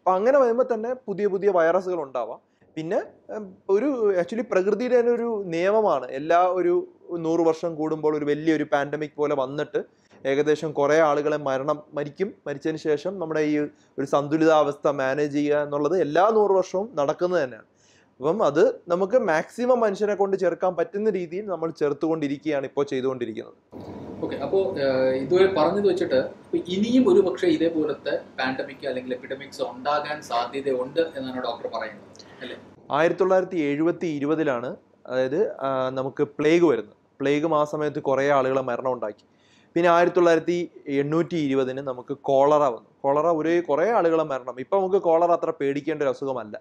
അപ്പം അങ്ങനെ വരുമ്പോൾ തന്നെ പുതിയ പുതിയ വൈറസുകൾ ഉണ്ടാവാം. പിന്നെ ഒരു ആക്ച്വലി പ്രകൃതിയുടെ തന്നെ ഒരു നിയമമാണ്, എല്ലാ ഒരു 100 വർഷം കൂടുമ്പോൾ ഒരു വലിയൊരു പാൻഡമിക് പോലെ വന്നിട്ട് ഏകദേശം കുറേ ആളുകളെ മരിക്കും. മരിച്ചതിന് ശേഷം നമ്മുടെ ഈ ഒരു സന്തുലിതാവസ്ഥ മാനേജ് ചെയ്യുക എന്നുള്ളത് എല്ലാ 100 വർഷവും നടക്കുന്നത് തന്നെയാണ്. അപ്പം അത് നമുക്ക് മാക്സിമം മനുഷ്യനെ കൊണ്ട് ചേർക്കാൻ പറ്റുന്ന രീതിയിൽ നമ്മൾ ചേർത്തുകൊണ്ടിരിക്കുകയാണ് ഇപ്പോൾ ചെയ്തുകൊണ്ടിരിക്കുന്നത്. ഓക്കെ, അപ്പോൾ ഇതുവരെ പറഞ്ഞത് വെച്ചിട്ട് ഇനിയും ഒരു പക്ഷേ ഇതേപോലത്തെ പാൻഡമിക് അല്ലെങ്കിൽ എപ്പിഡമിക്സ് ഉണ്ടാകാൻ സാധ്യതയുണ്ട് എന്നാണ് ഡോക്ടർ പറയുന്നത് അല്ലേ? 1920ലാണ് അതായത് നമുക്ക് പ്ലേഗ് വരുന്നത്. പ്ലേഗും ആ സമയത്ത് കുറേ ആളുകളെ മരണം ഉണ്ടാക്കി. പിന്നെ 1880 നമുക്ക് കോളറ വന്നു. കോളറ കുറേ ആളുകളെ മരണം. ഇപ്പം നമുക്ക് കോളറ അത്ര പേടിക്കേണ്ട ഒരു അസുഖമല്ല.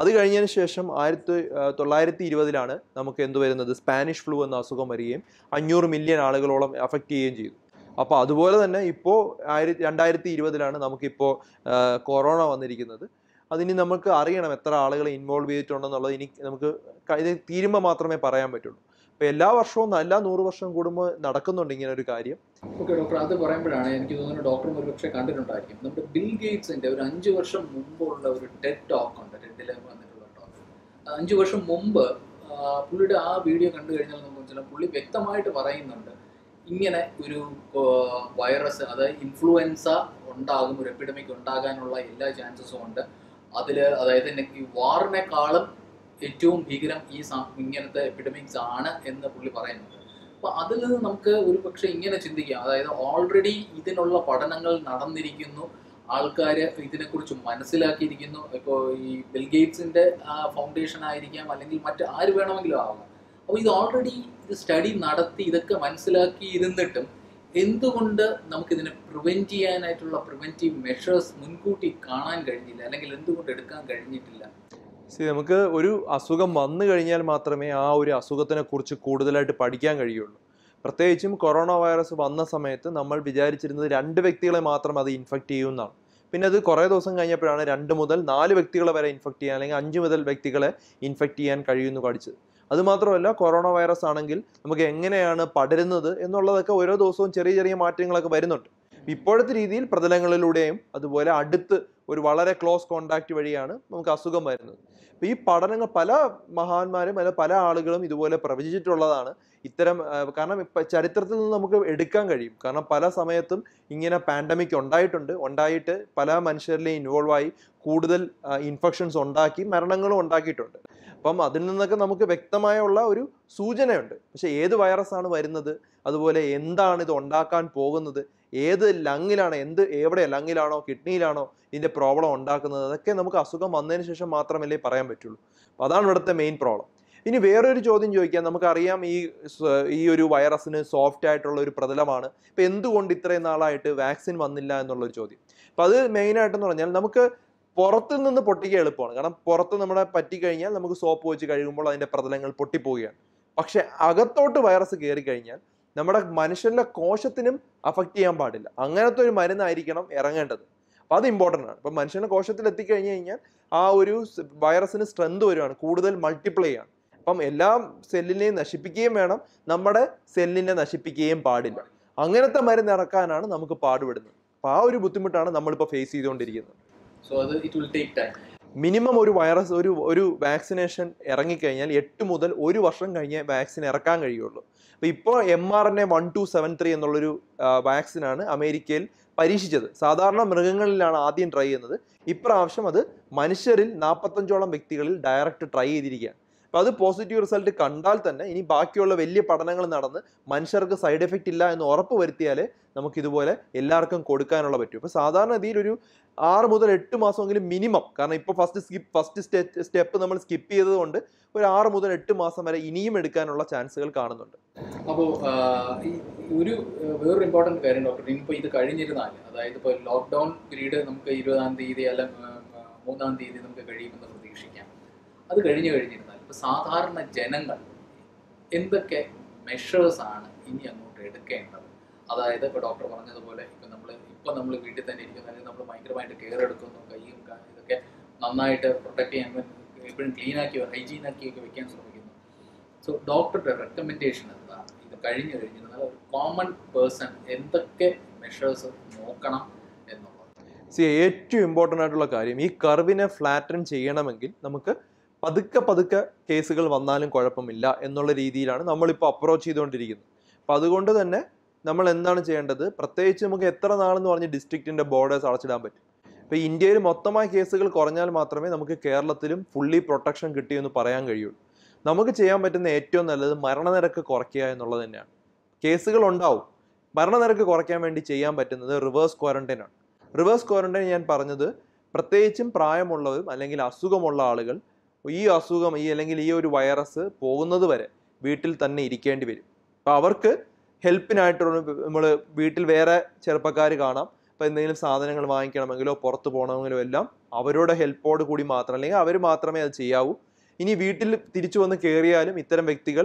അത് കഴിഞ്ഞതിന് ശേഷം 1920ലാണ് നമുക്ക് എന്തുവരുന്നത്, സ്പാനിഷ് ഫ്ലൂ എന്ന അസുഖം വരികയും 500 മില്യൺ ആളുകളോളം അഫക്റ്റ് ചെയ്യുകയും ചെയ്തു. അപ്പോൾ അതുപോലെ തന്നെ ഇപ്പോൾ 2020ലാണ് നമുക്കിപ്പോൾ കൊറോണ വന്നിരിക്കുന്നത്. അതിന് നമുക്ക് അറിയണം എത്ര ആളുകളെ ഇൻവോൾവ് ചെയ്തിട്ടുണ്ടെന്നുള്ളത്. ഇനി നമുക്ക് ഇത് തീരുമ്പോൾ മാത്രമേ പറയാൻ പറ്റുള്ളൂ. അപ്പോൾ എല്ലാ വർഷവും, എല്ലാ 100 വർഷം കൂടുമ്പോൾ നടക്കുന്നുണ്ട് ഇങ്ങനെ ഒരു കാര്യം. ഓക്കെ ഡോക്ടർ, അത് പറയുമ്പോഴാണ് എനിക്ക് തോന്നുന്നത് ഡോക്ടറും ഒരു പക്ഷേ കണ്ടിട്ടുണ്ടായിരിക്കും. നമ്മുടെ ബിൽ ഗേറ്റ്സിൻ്റെ ഒരു 5 വർഷം മുമ്പുള്ള ഒരു ടെഡ് ടോക്ക് ഉണ്ട്, ടെഡിൽ വന്നിട്ടുള്ള ടോക്ക്. 5 വർഷം മുമ്പ് പുള്ളിയുടെ ആ വീഡിയോ കണ്ടു കഴിഞ്ഞാൽ നമുക്ക് വെച്ചാൽ പുള്ളി വ്യക്തമായിട്ട് പറയുന്നുണ്ട് ഇങ്ങനെ ഒരു വൈറസ്, അതായത് ഇൻഫ്ലുവൻസ ഉണ്ടാകും, ഒരു എപ്പിഡമിക് ഉണ്ടാകാനുള്ള എല്ലാ ചാൻസസും ഉണ്ട്. അതിൽ അതായത് ഈ വാറിനേക്കാളും ഏറ്റവും ഭീകരം ഈ ഇങ്ങനത്തെ എപ്പിഡമിക്സ് ആണ് എന്ന് പുള്ളി പറയുന്നുണ്ട്. അപ്പോൾ അതിൽ നിന്ന് നമുക്ക് ഒരു പക്ഷേ ഇങ്ങനെ ചിന്തിക്കാം, അതായത് ഓൾറെഡി ഇതിനുള്ള പഠനങ്ങൾ നടന്നിരിക്കുന്നു, ആൾക്കാർ ഇതിനെക്കുറിച്ച് മനസ്സിലാക്കിയിരിക്കുന്നു. ഇപ്പോൾ ഈ ബിൽ ഗേറ്റ്സിൻ്റെ ഫൗണ്ടേഷൻ ആയിരിക്കാം, അല്ലെങ്കിൽ മറ്റ് ആര് വേണമെങ്കിലും ആവാം. അപ്പോൾ ഇത് ഓൾറെഡി ഇത് സ്റ്റഡി നടത്തി ഇതൊക്കെ മനസ്സിലാക്കിയിരുന്നിട്ടും എന്തുകൊണ്ട് നമുക്കിതിനെ പ്രിവെൻറ്റ് ചെയ്യാനായിട്ടുള്ള പ്രിവെൻറ്റീവ് മെഷേഴ്സ് മുൻകൂട്ടി കാണാൻ കഴിഞ്ഞില്ല, അല്ലെങ്കിൽ എന്തുകൊണ്ട് എടുക്കാൻ കഴിഞ്ഞിട്ടില്ല? നമുക്ക് ഒരു അസുഖം വന്നു കഴിഞ്ഞാൽ മാത്രമേ ആ ഒരു അസുഖത്തിനെ കുറിച്ച് കൂടുതലായിട്ട് പഠിക്കാൻ കഴിയുള്ളൂ. പ്രത്യേകിച്ചും കൊറോണ വൈറസ് വന്ന സമയത്ത് നമ്മൾ വിചാരിച്ചിരുന്നത് 2 വ്യക്തികളെ മാത്രം അത് ഇൻഫെക്റ്റ് ചെയ്യുമെന്നാണ്. പിന്നെ അത് കുറേ ദിവസം കഴിഞ്ഞപ്പോഴാണ് 2 മുതൽ 4 വ്യക്തികളെ വരെ ഇൻഫെക്റ്റ് ചെയ്യാൻ, അല്ലെങ്കിൽ 5 മുതൽ വ്യക്തികളെ ഇൻഫെക്റ്റ് ചെയ്യാൻ കഴിയുമെന്ന് പഠിച്ചത്. അതുമാത്രമല്ല, കൊറോണ വൈറസ് ആണെങ്കിൽ നമുക്ക് എങ്ങനെയാണ് പടരുന്നത് എന്നുള്ളതൊക്കെ ഓരോ ദിവസവും ചെറിയ ചെറിയ മാറ്റങ്ങളൊക്കെ വരുന്നുണ്ട്. ഇപ്പോഴത്തെ രീതിയിൽ പ്രതലങ്ങളിലൂടെയും അതുപോലെ അടുത്ത് ഒരു വളരെ ക്ലോസ് കോണ്ടാക്റ്റ് വഴിയാണ് നമുക്ക് അസുഖം വരുന്നത്. അപ്പോൾ ഈ പഠനങ്ങൾ പല മഹാന്മാരും അല്ല പല ആളുകളും ഇതുപോലെ പ്രവചിച്ചിട്ടുള്ളതാണ് ഇത്തരം. കാരണം ഇപ്പം ചരിത്രത്തിൽ നിന്ന് നമുക്ക് എടുക്കാൻ കഴിയും. കാരണം പല സമയത്തും ഇങ്ങനെ പാൻഡമിക് ഉണ്ടായിട്ട് പല മനുഷ്യരിലെയും ഇൻവോൾവായി കൂടുതൽ ഇൻഫെക്ഷൻസ് ഉണ്ടാക്കി മരണങ്ങളും ഉണ്ടാക്കിയിട്ടുണ്ട്. അപ്പം അതിൽ നിന്നൊക്കെ നമുക്ക് വ്യക്തമായുള്ള ഒരു സൂചനയുണ്ട്. പക്ഷേ ഏത് വൈറസാണ് വരുന്നത്, അതുപോലെ എന്താണ് ഇത് ഉണ്ടാക്കാൻ പോകുന്നത്, ഏത് ലങ്ങിലാണ്, എവിടെയാണ്, ലങ്ങിലാണോ കിഡ്നിയിലാണോ ഇതിൻ്റെ പ്രോബ്ലം ഉണ്ടാക്കുന്നത്, അതൊക്കെ നമുക്ക് അസുഖം വന്നതിന് ശേഷം മാത്രമല്ലേ പറയാൻ പറ്റുള്ളൂ. അപ്പോൾ അതാണ് ഇവിടുത്തെ മെയിൻ പ്രോബ്ലം. ഇനി വേറൊരു ചോദ്യം ചോദിക്കാം. നമുക്കറിയാം ഈ ഒരു വൈറസിന് സോഫ്റ്റ് ആയിട്ടുള്ള ഒരു പ്രതലമാണ്. ഇപ്പം എന്തുകൊണ്ട് ഇത്രയും നാളായിട്ട് വാക്സിൻ വന്നില്ല എന്നുള്ളൊരു ചോദ്യം. അപ്പം അത് മെയിനായിട്ടെന്ന് പറഞ്ഞാൽ നമുക്ക് പുറത്തു നിന്ന് പൊട്ടിക്കാൻ എളുപ്പമാണ്. കാരണം പുറത്ത് നമ്മളെ പറ്റിക്കഴിഞ്ഞാൽ നമുക്ക് സോപ്പ് വെച്ച് കഴുകുമ്പോൾ അതിൻ്റെ പ്രതലങ്ങൾ പൊട്ടിപ്പോവുകയാണ്. പക്ഷേ അകത്തോട്ട് വൈറസ് കയറി കഴിഞ്ഞാൽ നമ്മുടെ മനുഷ്യരുടെ കോശത്തിനും അഫക്റ്റ് ചെയ്യാൻ പാടില്ല. അങ്ങനത്തെ ഒരു മരുന്നായിരിക്കണം ഇറങ്ങേണ്ടത്. അപ്പോൾ അത് ഇമ്പോർട്ടൻ്റ് ആണ്. ഇപ്പം മനുഷ്യൻ്റെ കോശത്തിൽ എത്തിക്കഴിഞ്ഞ് കഴിഞ്ഞാൽ ആ ഒരു വൈറസിന് സ്ട്രെങ്ത് വരുവാണ്, കൂടുതൽ മൾട്ടിപ്ലൈ ആണ്. അപ്പം എല്ലാ സെല്ലിനെയും നശിപ്പിക്കുകയും വേണം, നമ്മുടെ സെല്ലിനെ നശിപ്പിക്കുകയും പാടില്ല. അങ്ങനത്തെ മരുന്ന് ഇറക്കാനാണ് നമുക്ക് പാടുപെടുന്നത്. അപ്പോൾ ആ ഒരു ബുദ്ധിമുട്ടാണ് നമ്മളിപ്പോൾ ഫേസ് ചെയ്തുകൊണ്ടിരിക്കുന്നത്. സോ അത് it will take time. Minimum ഒരു വൈറസ് ഒരു വാക്സിനേഷൻ ഇറങ്ങിക്കഴിഞ്ഞാൽ 8 മുതൽ 1 വർഷം കഴിഞ്ഞേ വാക്സിൻ ഇറക്കാൻ കഴിയുള്ളൂ. അപ്പോൾ ഇപ്പോൾ mRNA-1273 എന്നുള്ളൊരു വാക്സിനാണ് അമേരിക്കയിൽ പരീക്ഷിച്ചത്. സാധാരണ മൃഗങ്ങളിലാണ് ആദ്യം ട്രൈ ചെയ്യുന്നത്. ഇപ്രാവശ്യം അത് മനുഷ്യരിൽ 45ഓളം വ്യക്തികളിൽ ഡയറക്റ്റ് ട്രൈ ചെയ്തിരിക്കുകയാണ്. അപ്പോൾ അത് പോസിറ്റീവ് റിസൾട്ട് കണ്ടാൽ തന്നെ ഇനി ബാക്കിയുള്ള വലിയ പഠനങ്ങൾ നടന്ന് മനുഷ്യർക്ക് സൈഡ് എഫക്റ്റ് ഇല്ല എന്ന് ഉറപ്പ് വരുത്തിയാലേ നമുക്കിതുപോലെ എല്ലാവർക്കും കൊടുക്കാനുള്ള പറ്റും. ഇപ്പോൾ സാധാരണ രീതിയിൽ ഒരു 6 മുതൽ 8 മാസമെങ്കിലും മിനിമം, കാരണം ഇപ്പോൾ ഫസ്റ്റ് സ്റ്റെപ്പ് നമ്മൾ സ്കിപ്പ് ചെയ്തതുകൊണ്ട് ഒരു 6 മുതൽ 8 മാസം വരെ ഇനിയും എടുക്കാനുള്ള ചാൻസുകൾ കാണുന്നുണ്ട്. അപ്പോൾ ഒരു വേറൊരു ഇമ്പോർട്ടൻറ്റ് കാര്യം ഡോക്ടർ, ഇപ്പോൾ ഇത് കഴിഞ്ഞിരുന്നാൽ, അതായത് ഇപ്പോൾ ലോക്ക്ഡൗൺ പീരീഡ് നമുക്ക് 20-ആം തീയതി അല്ലെങ്കിൽ 3-ആം തീയതി നമുക്ക് കഴിയുമെന്ന് പ്രതീക്ഷിക്കാം. അത് കഴിഞ്ഞിരുന്നാൽ ഇപ്പോൾ സാധാരണ ജനങ്ങൾ എന്തൊക്കെ മെഷേഴ്സാണ് ഇനി അങ്ങോട്ട് എടുക്കേണ്ടത്? അതായത് ഇപ്പോൾ ഡോക്ടർ പറഞ്ഞതുപോലെ ഇപ്പോൾ നമ്മൾ വീട്ടിൽ തന്നെ ഇരിക്കുന്നു, അല്ലെങ്കിൽ നമ്മൾ ഭയങ്കരമായിട്ട് കെയർ എടുക്കുന്നു, കൈയും ഇതൊക്കെ നന്നായിട്ട് പ്രൊട്ടക്ട് ചെയ്യാൻ, എപ്പോഴും ക്ലീനാക്കിയോ ഹൈജീനാക്കിയൊക്കെ വെക്കാൻ ശ്രമിക്കുന്നു. സോ ഡോക്ടറുടെ റെക്കമെൻഡേഷൻ എന്താണ്? ഇത് കഴിഞ്ഞിരുന്നാൽ ഒരു കോമൺ പേഴ്സൺ എന്തൊക്കെ മെഷേഴ്സ് നോക്കണം എന്നുള്ളത്? ഏറ്റവും ഇമ്പോർട്ടൻ്റ് ആയിട്ടുള്ള കാര്യം, ഈ കർവിനെ ഫ്ലാറ്റൻ ചെയ്യണമെങ്കിൽ നമുക്ക് പതുക്കെ കേസുകൾ വന്നാലും കുഴപ്പമില്ല എന്നുള്ള രീതിയിലാണ് നമ്മളിപ്പോൾ അപ്രോച്ച് ചെയ്തുകൊണ്ടിരിക്കുന്നത്. അപ്പോൾ അതുകൊണ്ട് തന്നെ നമ്മൾ എന്താണ് ചെയ്യേണ്ടത്? പ്രത്യേകിച്ച് നമുക്ക് എത്ര നാളെന്ന് പറഞ്ഞ് ഡിസ്ട്രിക്റ്റിൻ്റെ ബോർഡേഴ്സ് അടച്ചിടാൻ പറ്റും. ഇപ്പോൾ ഇന്ത്യയിൽ മൊത്തമായി കേസുകൾ കുറഞ്ഞാൽ മാത്രമേ നമുക്ക് കേരളത്തിലും ഫുള്ളി പ്രൊട്ടക്ഷൻ കിട്ടിയെന്ന് പറയാൻ കഴിയുള്ളൂ. നമുക്ക് ചെയ്യാൻ പറ്റുന്ന ഏറ്റവും നല്ലത് മരണനിരക്ക് കുറയ്ക്കുക എന്നുള്ളത് തന്നെയാണ്. കേസുകൾ ഉണ്ടാവും, മരണനിരക്ക് കുറയ്ക്കാൻ വേണ്ടി ചെയ്യാൻ പറ്റുന്നത് റിവേഴ്സ് ക്വാറന്റൈനാണ്. റിവേഴ്സ് ക്വാറന്റൈൻ ഞാൻ പറഞ്ഞത് പ്രത്യേകിച്ചും പ്രായമുള്ളവരും അല്ലെങ്കിൽ അസുഖമുള്ള ആളുകൾ ഈ അസുഖം അല്ലെങ്കിൽ ഈ ഒരു വൈറസ് പോകുന്നത് വരെ വീട്ടിൽ തന്നെ ഇരിക്കേണ്ടി വരും. അപ്പോൾ അവർക്ക് ഹെൽപ്പിനായിട്ടുള്ള നമ്മൾ വീട്ടിൽ വേറെ ചെറുപ്പക്കാർ കാണാം. അപ്പോൾ എന്തെങ്കിലും സാധനങ്ങൾ വാങ്ങിക്കണമെങ്കിലോ പുറത്ത് പോകണമെങ്കിലോ എല്ലാം അവരുടെ ഹെൽപ്പോട് കൂടി മാത്രം, അല്ലെങ്കിൽ അവർ മാത്രമേ അത് ചെയ്യാവൂ. ഇനി വീട്ടിൽ തിരിച്ചു വന്ന് കയറിയാലും ഇത്തരം വ്യക്തികൾ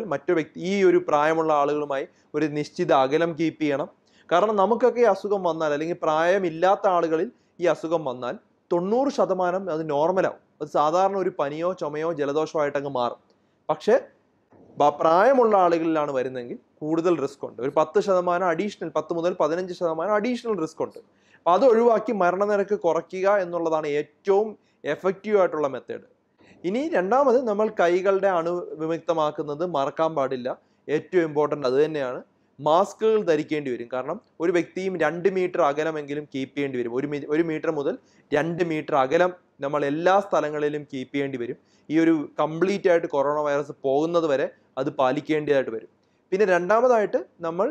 ഈ ഒരു പ്രായമുള്ള ആളുകളുമായി ഒരു നിശ്ചിത അകലം കീപ്പ് ചെയ്യണം. കാരണം നമുക്കൊക്കെ ഈ അസുഖം വന്നാൽ, അല്ലെങ്കിൽ പ്രായമില്ലാത്ത ആളുകളിൽ ഈ അസുഖം വന്നാൽ 90% അത് നോർമലാവും. അത് സാധാരണ ഒരു പനിയോ ചുമയോ ജലദോഷമായിട്ടങ്ങ് മാറും. പക്ഷേ പ്രായമുള്ള ആളുകളിലാണ് വരുന്നതെങ്കിൽ കൂടുതൽ റിസ്ക് ഉണ്ട്. ഒരു 10% അഡീഷണൽ, 10 മുതൽ 15% അഡീഷണൽ റിസ്ക് ഉണ്ട്. അപ്പം അത് ഒഴിവാക്കി മരണനിരക്ക് കുറയ്ക്കുക എന്നുള്ളതാണ് ഏറ്റവും എഫക്റ്റീവായിട്ടുള്ള മെത്തേഡ്. ഇനി രണ്ടാമത്, നമ്മൾ കൈകളുടെ അണുവിമുക്തമാക്കുന്നത് മറക്കാൻ പാടില്ല. ഏറ്റവും ഇമ്പോർട്ടൻ്റ് അത് തന്നെയാണ്. മാസ്കുകൾ ധരിക്കേണ്ടി വരും. കാരണം ഒരു വ്യക്തിയും 2 മീറ്റർ അകലമെങ്കിലും കീപ്പ് ചെയ്യേണ്ടി വരും. ഒരു മീറ്റർ മുതൽ 2 മീറ്റർ അകലം നമ്മൾ എല്ലാ സ്ഥലങ്ങളിലും കീപ്പ് ചെയ്യേണ്ടി വരും. ഈ ഒരു കംപ്ലീറ്റ് ആയിട്ട് കൊറോണ വൈറസ് പോകുന്നത് വരെ അത് പാലിക്കേണ്ടതായിട്ട് വരും. പിന്നെ രണ്ടാമതായിട്ട് നമ്മൾ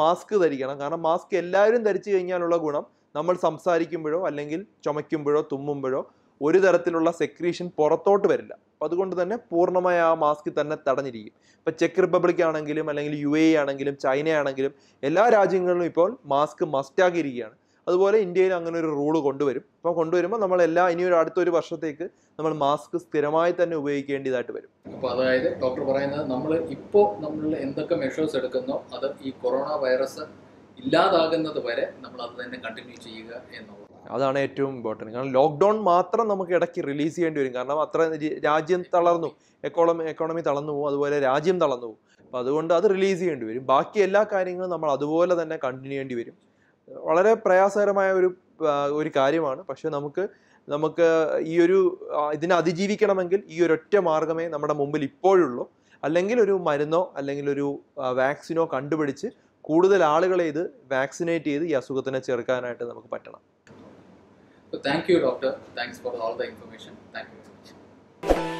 മാസ്ക് ധരിക്കണം. കാരണം മാസ്ക് എല്ലാവരും ധരിച്ചു കഴിഞ്ഞാലുള്ള ഗുണം, നമ്മൾ സംസാരിക്കുമ്പോഴോ അല്ലെങ്കിൽ ചുമയ്ക്കുമ്പോഴോ തുമ്മുമ്പോഴോ ഒരു തരത്തിലുള്ള സെക്രീഷൻ പുറത്തോട്ട് വരില്ല. അപ്പം അതുകൊണ്ട് തന്നെ പൂർണ്ണമായി ആ മാസ്ക് തന്നെ തടഞ്ഞിരിക്കും. ഇപ്പം ചെക്ക് റിപ്പബ്ലിക് ആണെങ്കിലും, അല്ലെങ്കിൽ UAE ആണെങ്കിലും, ചൈനയാണെങ്കിലും എല്ലാ രാജ്യങ്ങളിലും ഇപ്പോൾ മാസ്ക് മസ്റ്റാക്കിയിരിക്കുകയാണ്. അതുപോലെ ഇന്ത്യയിൽ അങ്ങനെ ഒരു റൂള് കൊണ്ടുവരും. അപ്പോൾ കൊണ്ടുവരുമ്പോൾ നമ്മൾ ഇനിയൊരു അടുത്തൊരു വർഷത്തേക്ക് നമ്മൾ മാസ്ക് സ്ഥിരമായി തന്നെ ഉപയോഗിക്കേണ്ടതായിട്ട് വരും. അപ്പോൾ അതായത് ഡോക്ടർ പറയുന്നത്, നമ്മൾ എന്തൊക്കെ മെഷേഴ്സ് എടുക്കുന്നോ അത് ഈ കൊറോണ വൈറസ് ഇല്ലാതാകുന്നത് വരെ നമ്മൾ അത് തന്നെ കണ്ടിന്യൂ ചെയ്യുക എന്നുള്ളത്, അതാണ് ഏറ്റവും ഇമ്പോർട്ടൻറ്റ്. കാരണം ലോക്ക്ഡൗൺ മാത്രം നമുക്ക് ഇടയ്ക്ക് റിലീസ് ചെയ്യേണ്ടി വരും. കാരണം അത്ര രാജ്യം തളർന്നു, എക്കോണമി തളർന്നു പോകും, അതുപോലെ രാജ്യം തളർന്നു പോകും. അപ്പോൾ അതുകൊണ്ട് അത് റിലീസ് ചെയ്യേണ്ടി വരും. ബാക്കി എല്ലാ കാര്യങ്ങളും നമ്മൾ അതുപോലെ തന്നെ കണ്ടിന്യൂ ചെയ്യേണ്ടി വരും. വളരെ പ്രയാസകരമായ ഒരു കാര്യമാണ്. പക്ഷെ നമുക്ക് ഇതിനെ അതിജീവിക്കണമെങ്കിൽ ഈ ഒരൊറ്റ മാർഗ്ഗമേ നമ്മുടെ മുമ്പിൽ ഇപ്പോഴുള്ളൂ. അല്ലെങ്കിൽ ഒരു മരുന്നോ അല്ലെങ്കിൽ ഒരു വാക്സിനോ കണ്ടുപിടിച്ച് കൂടുതൽ ആളുകളെ ഇത് വാക്സിനേറ്റ് ചെയ്ത് ഈ അസുഖത്തിനെ ചെറുക്കാനായിട്ട് നമുക്ക് പറ്റണം. Thank you doctor. Thanks for all the information. Thank you very much.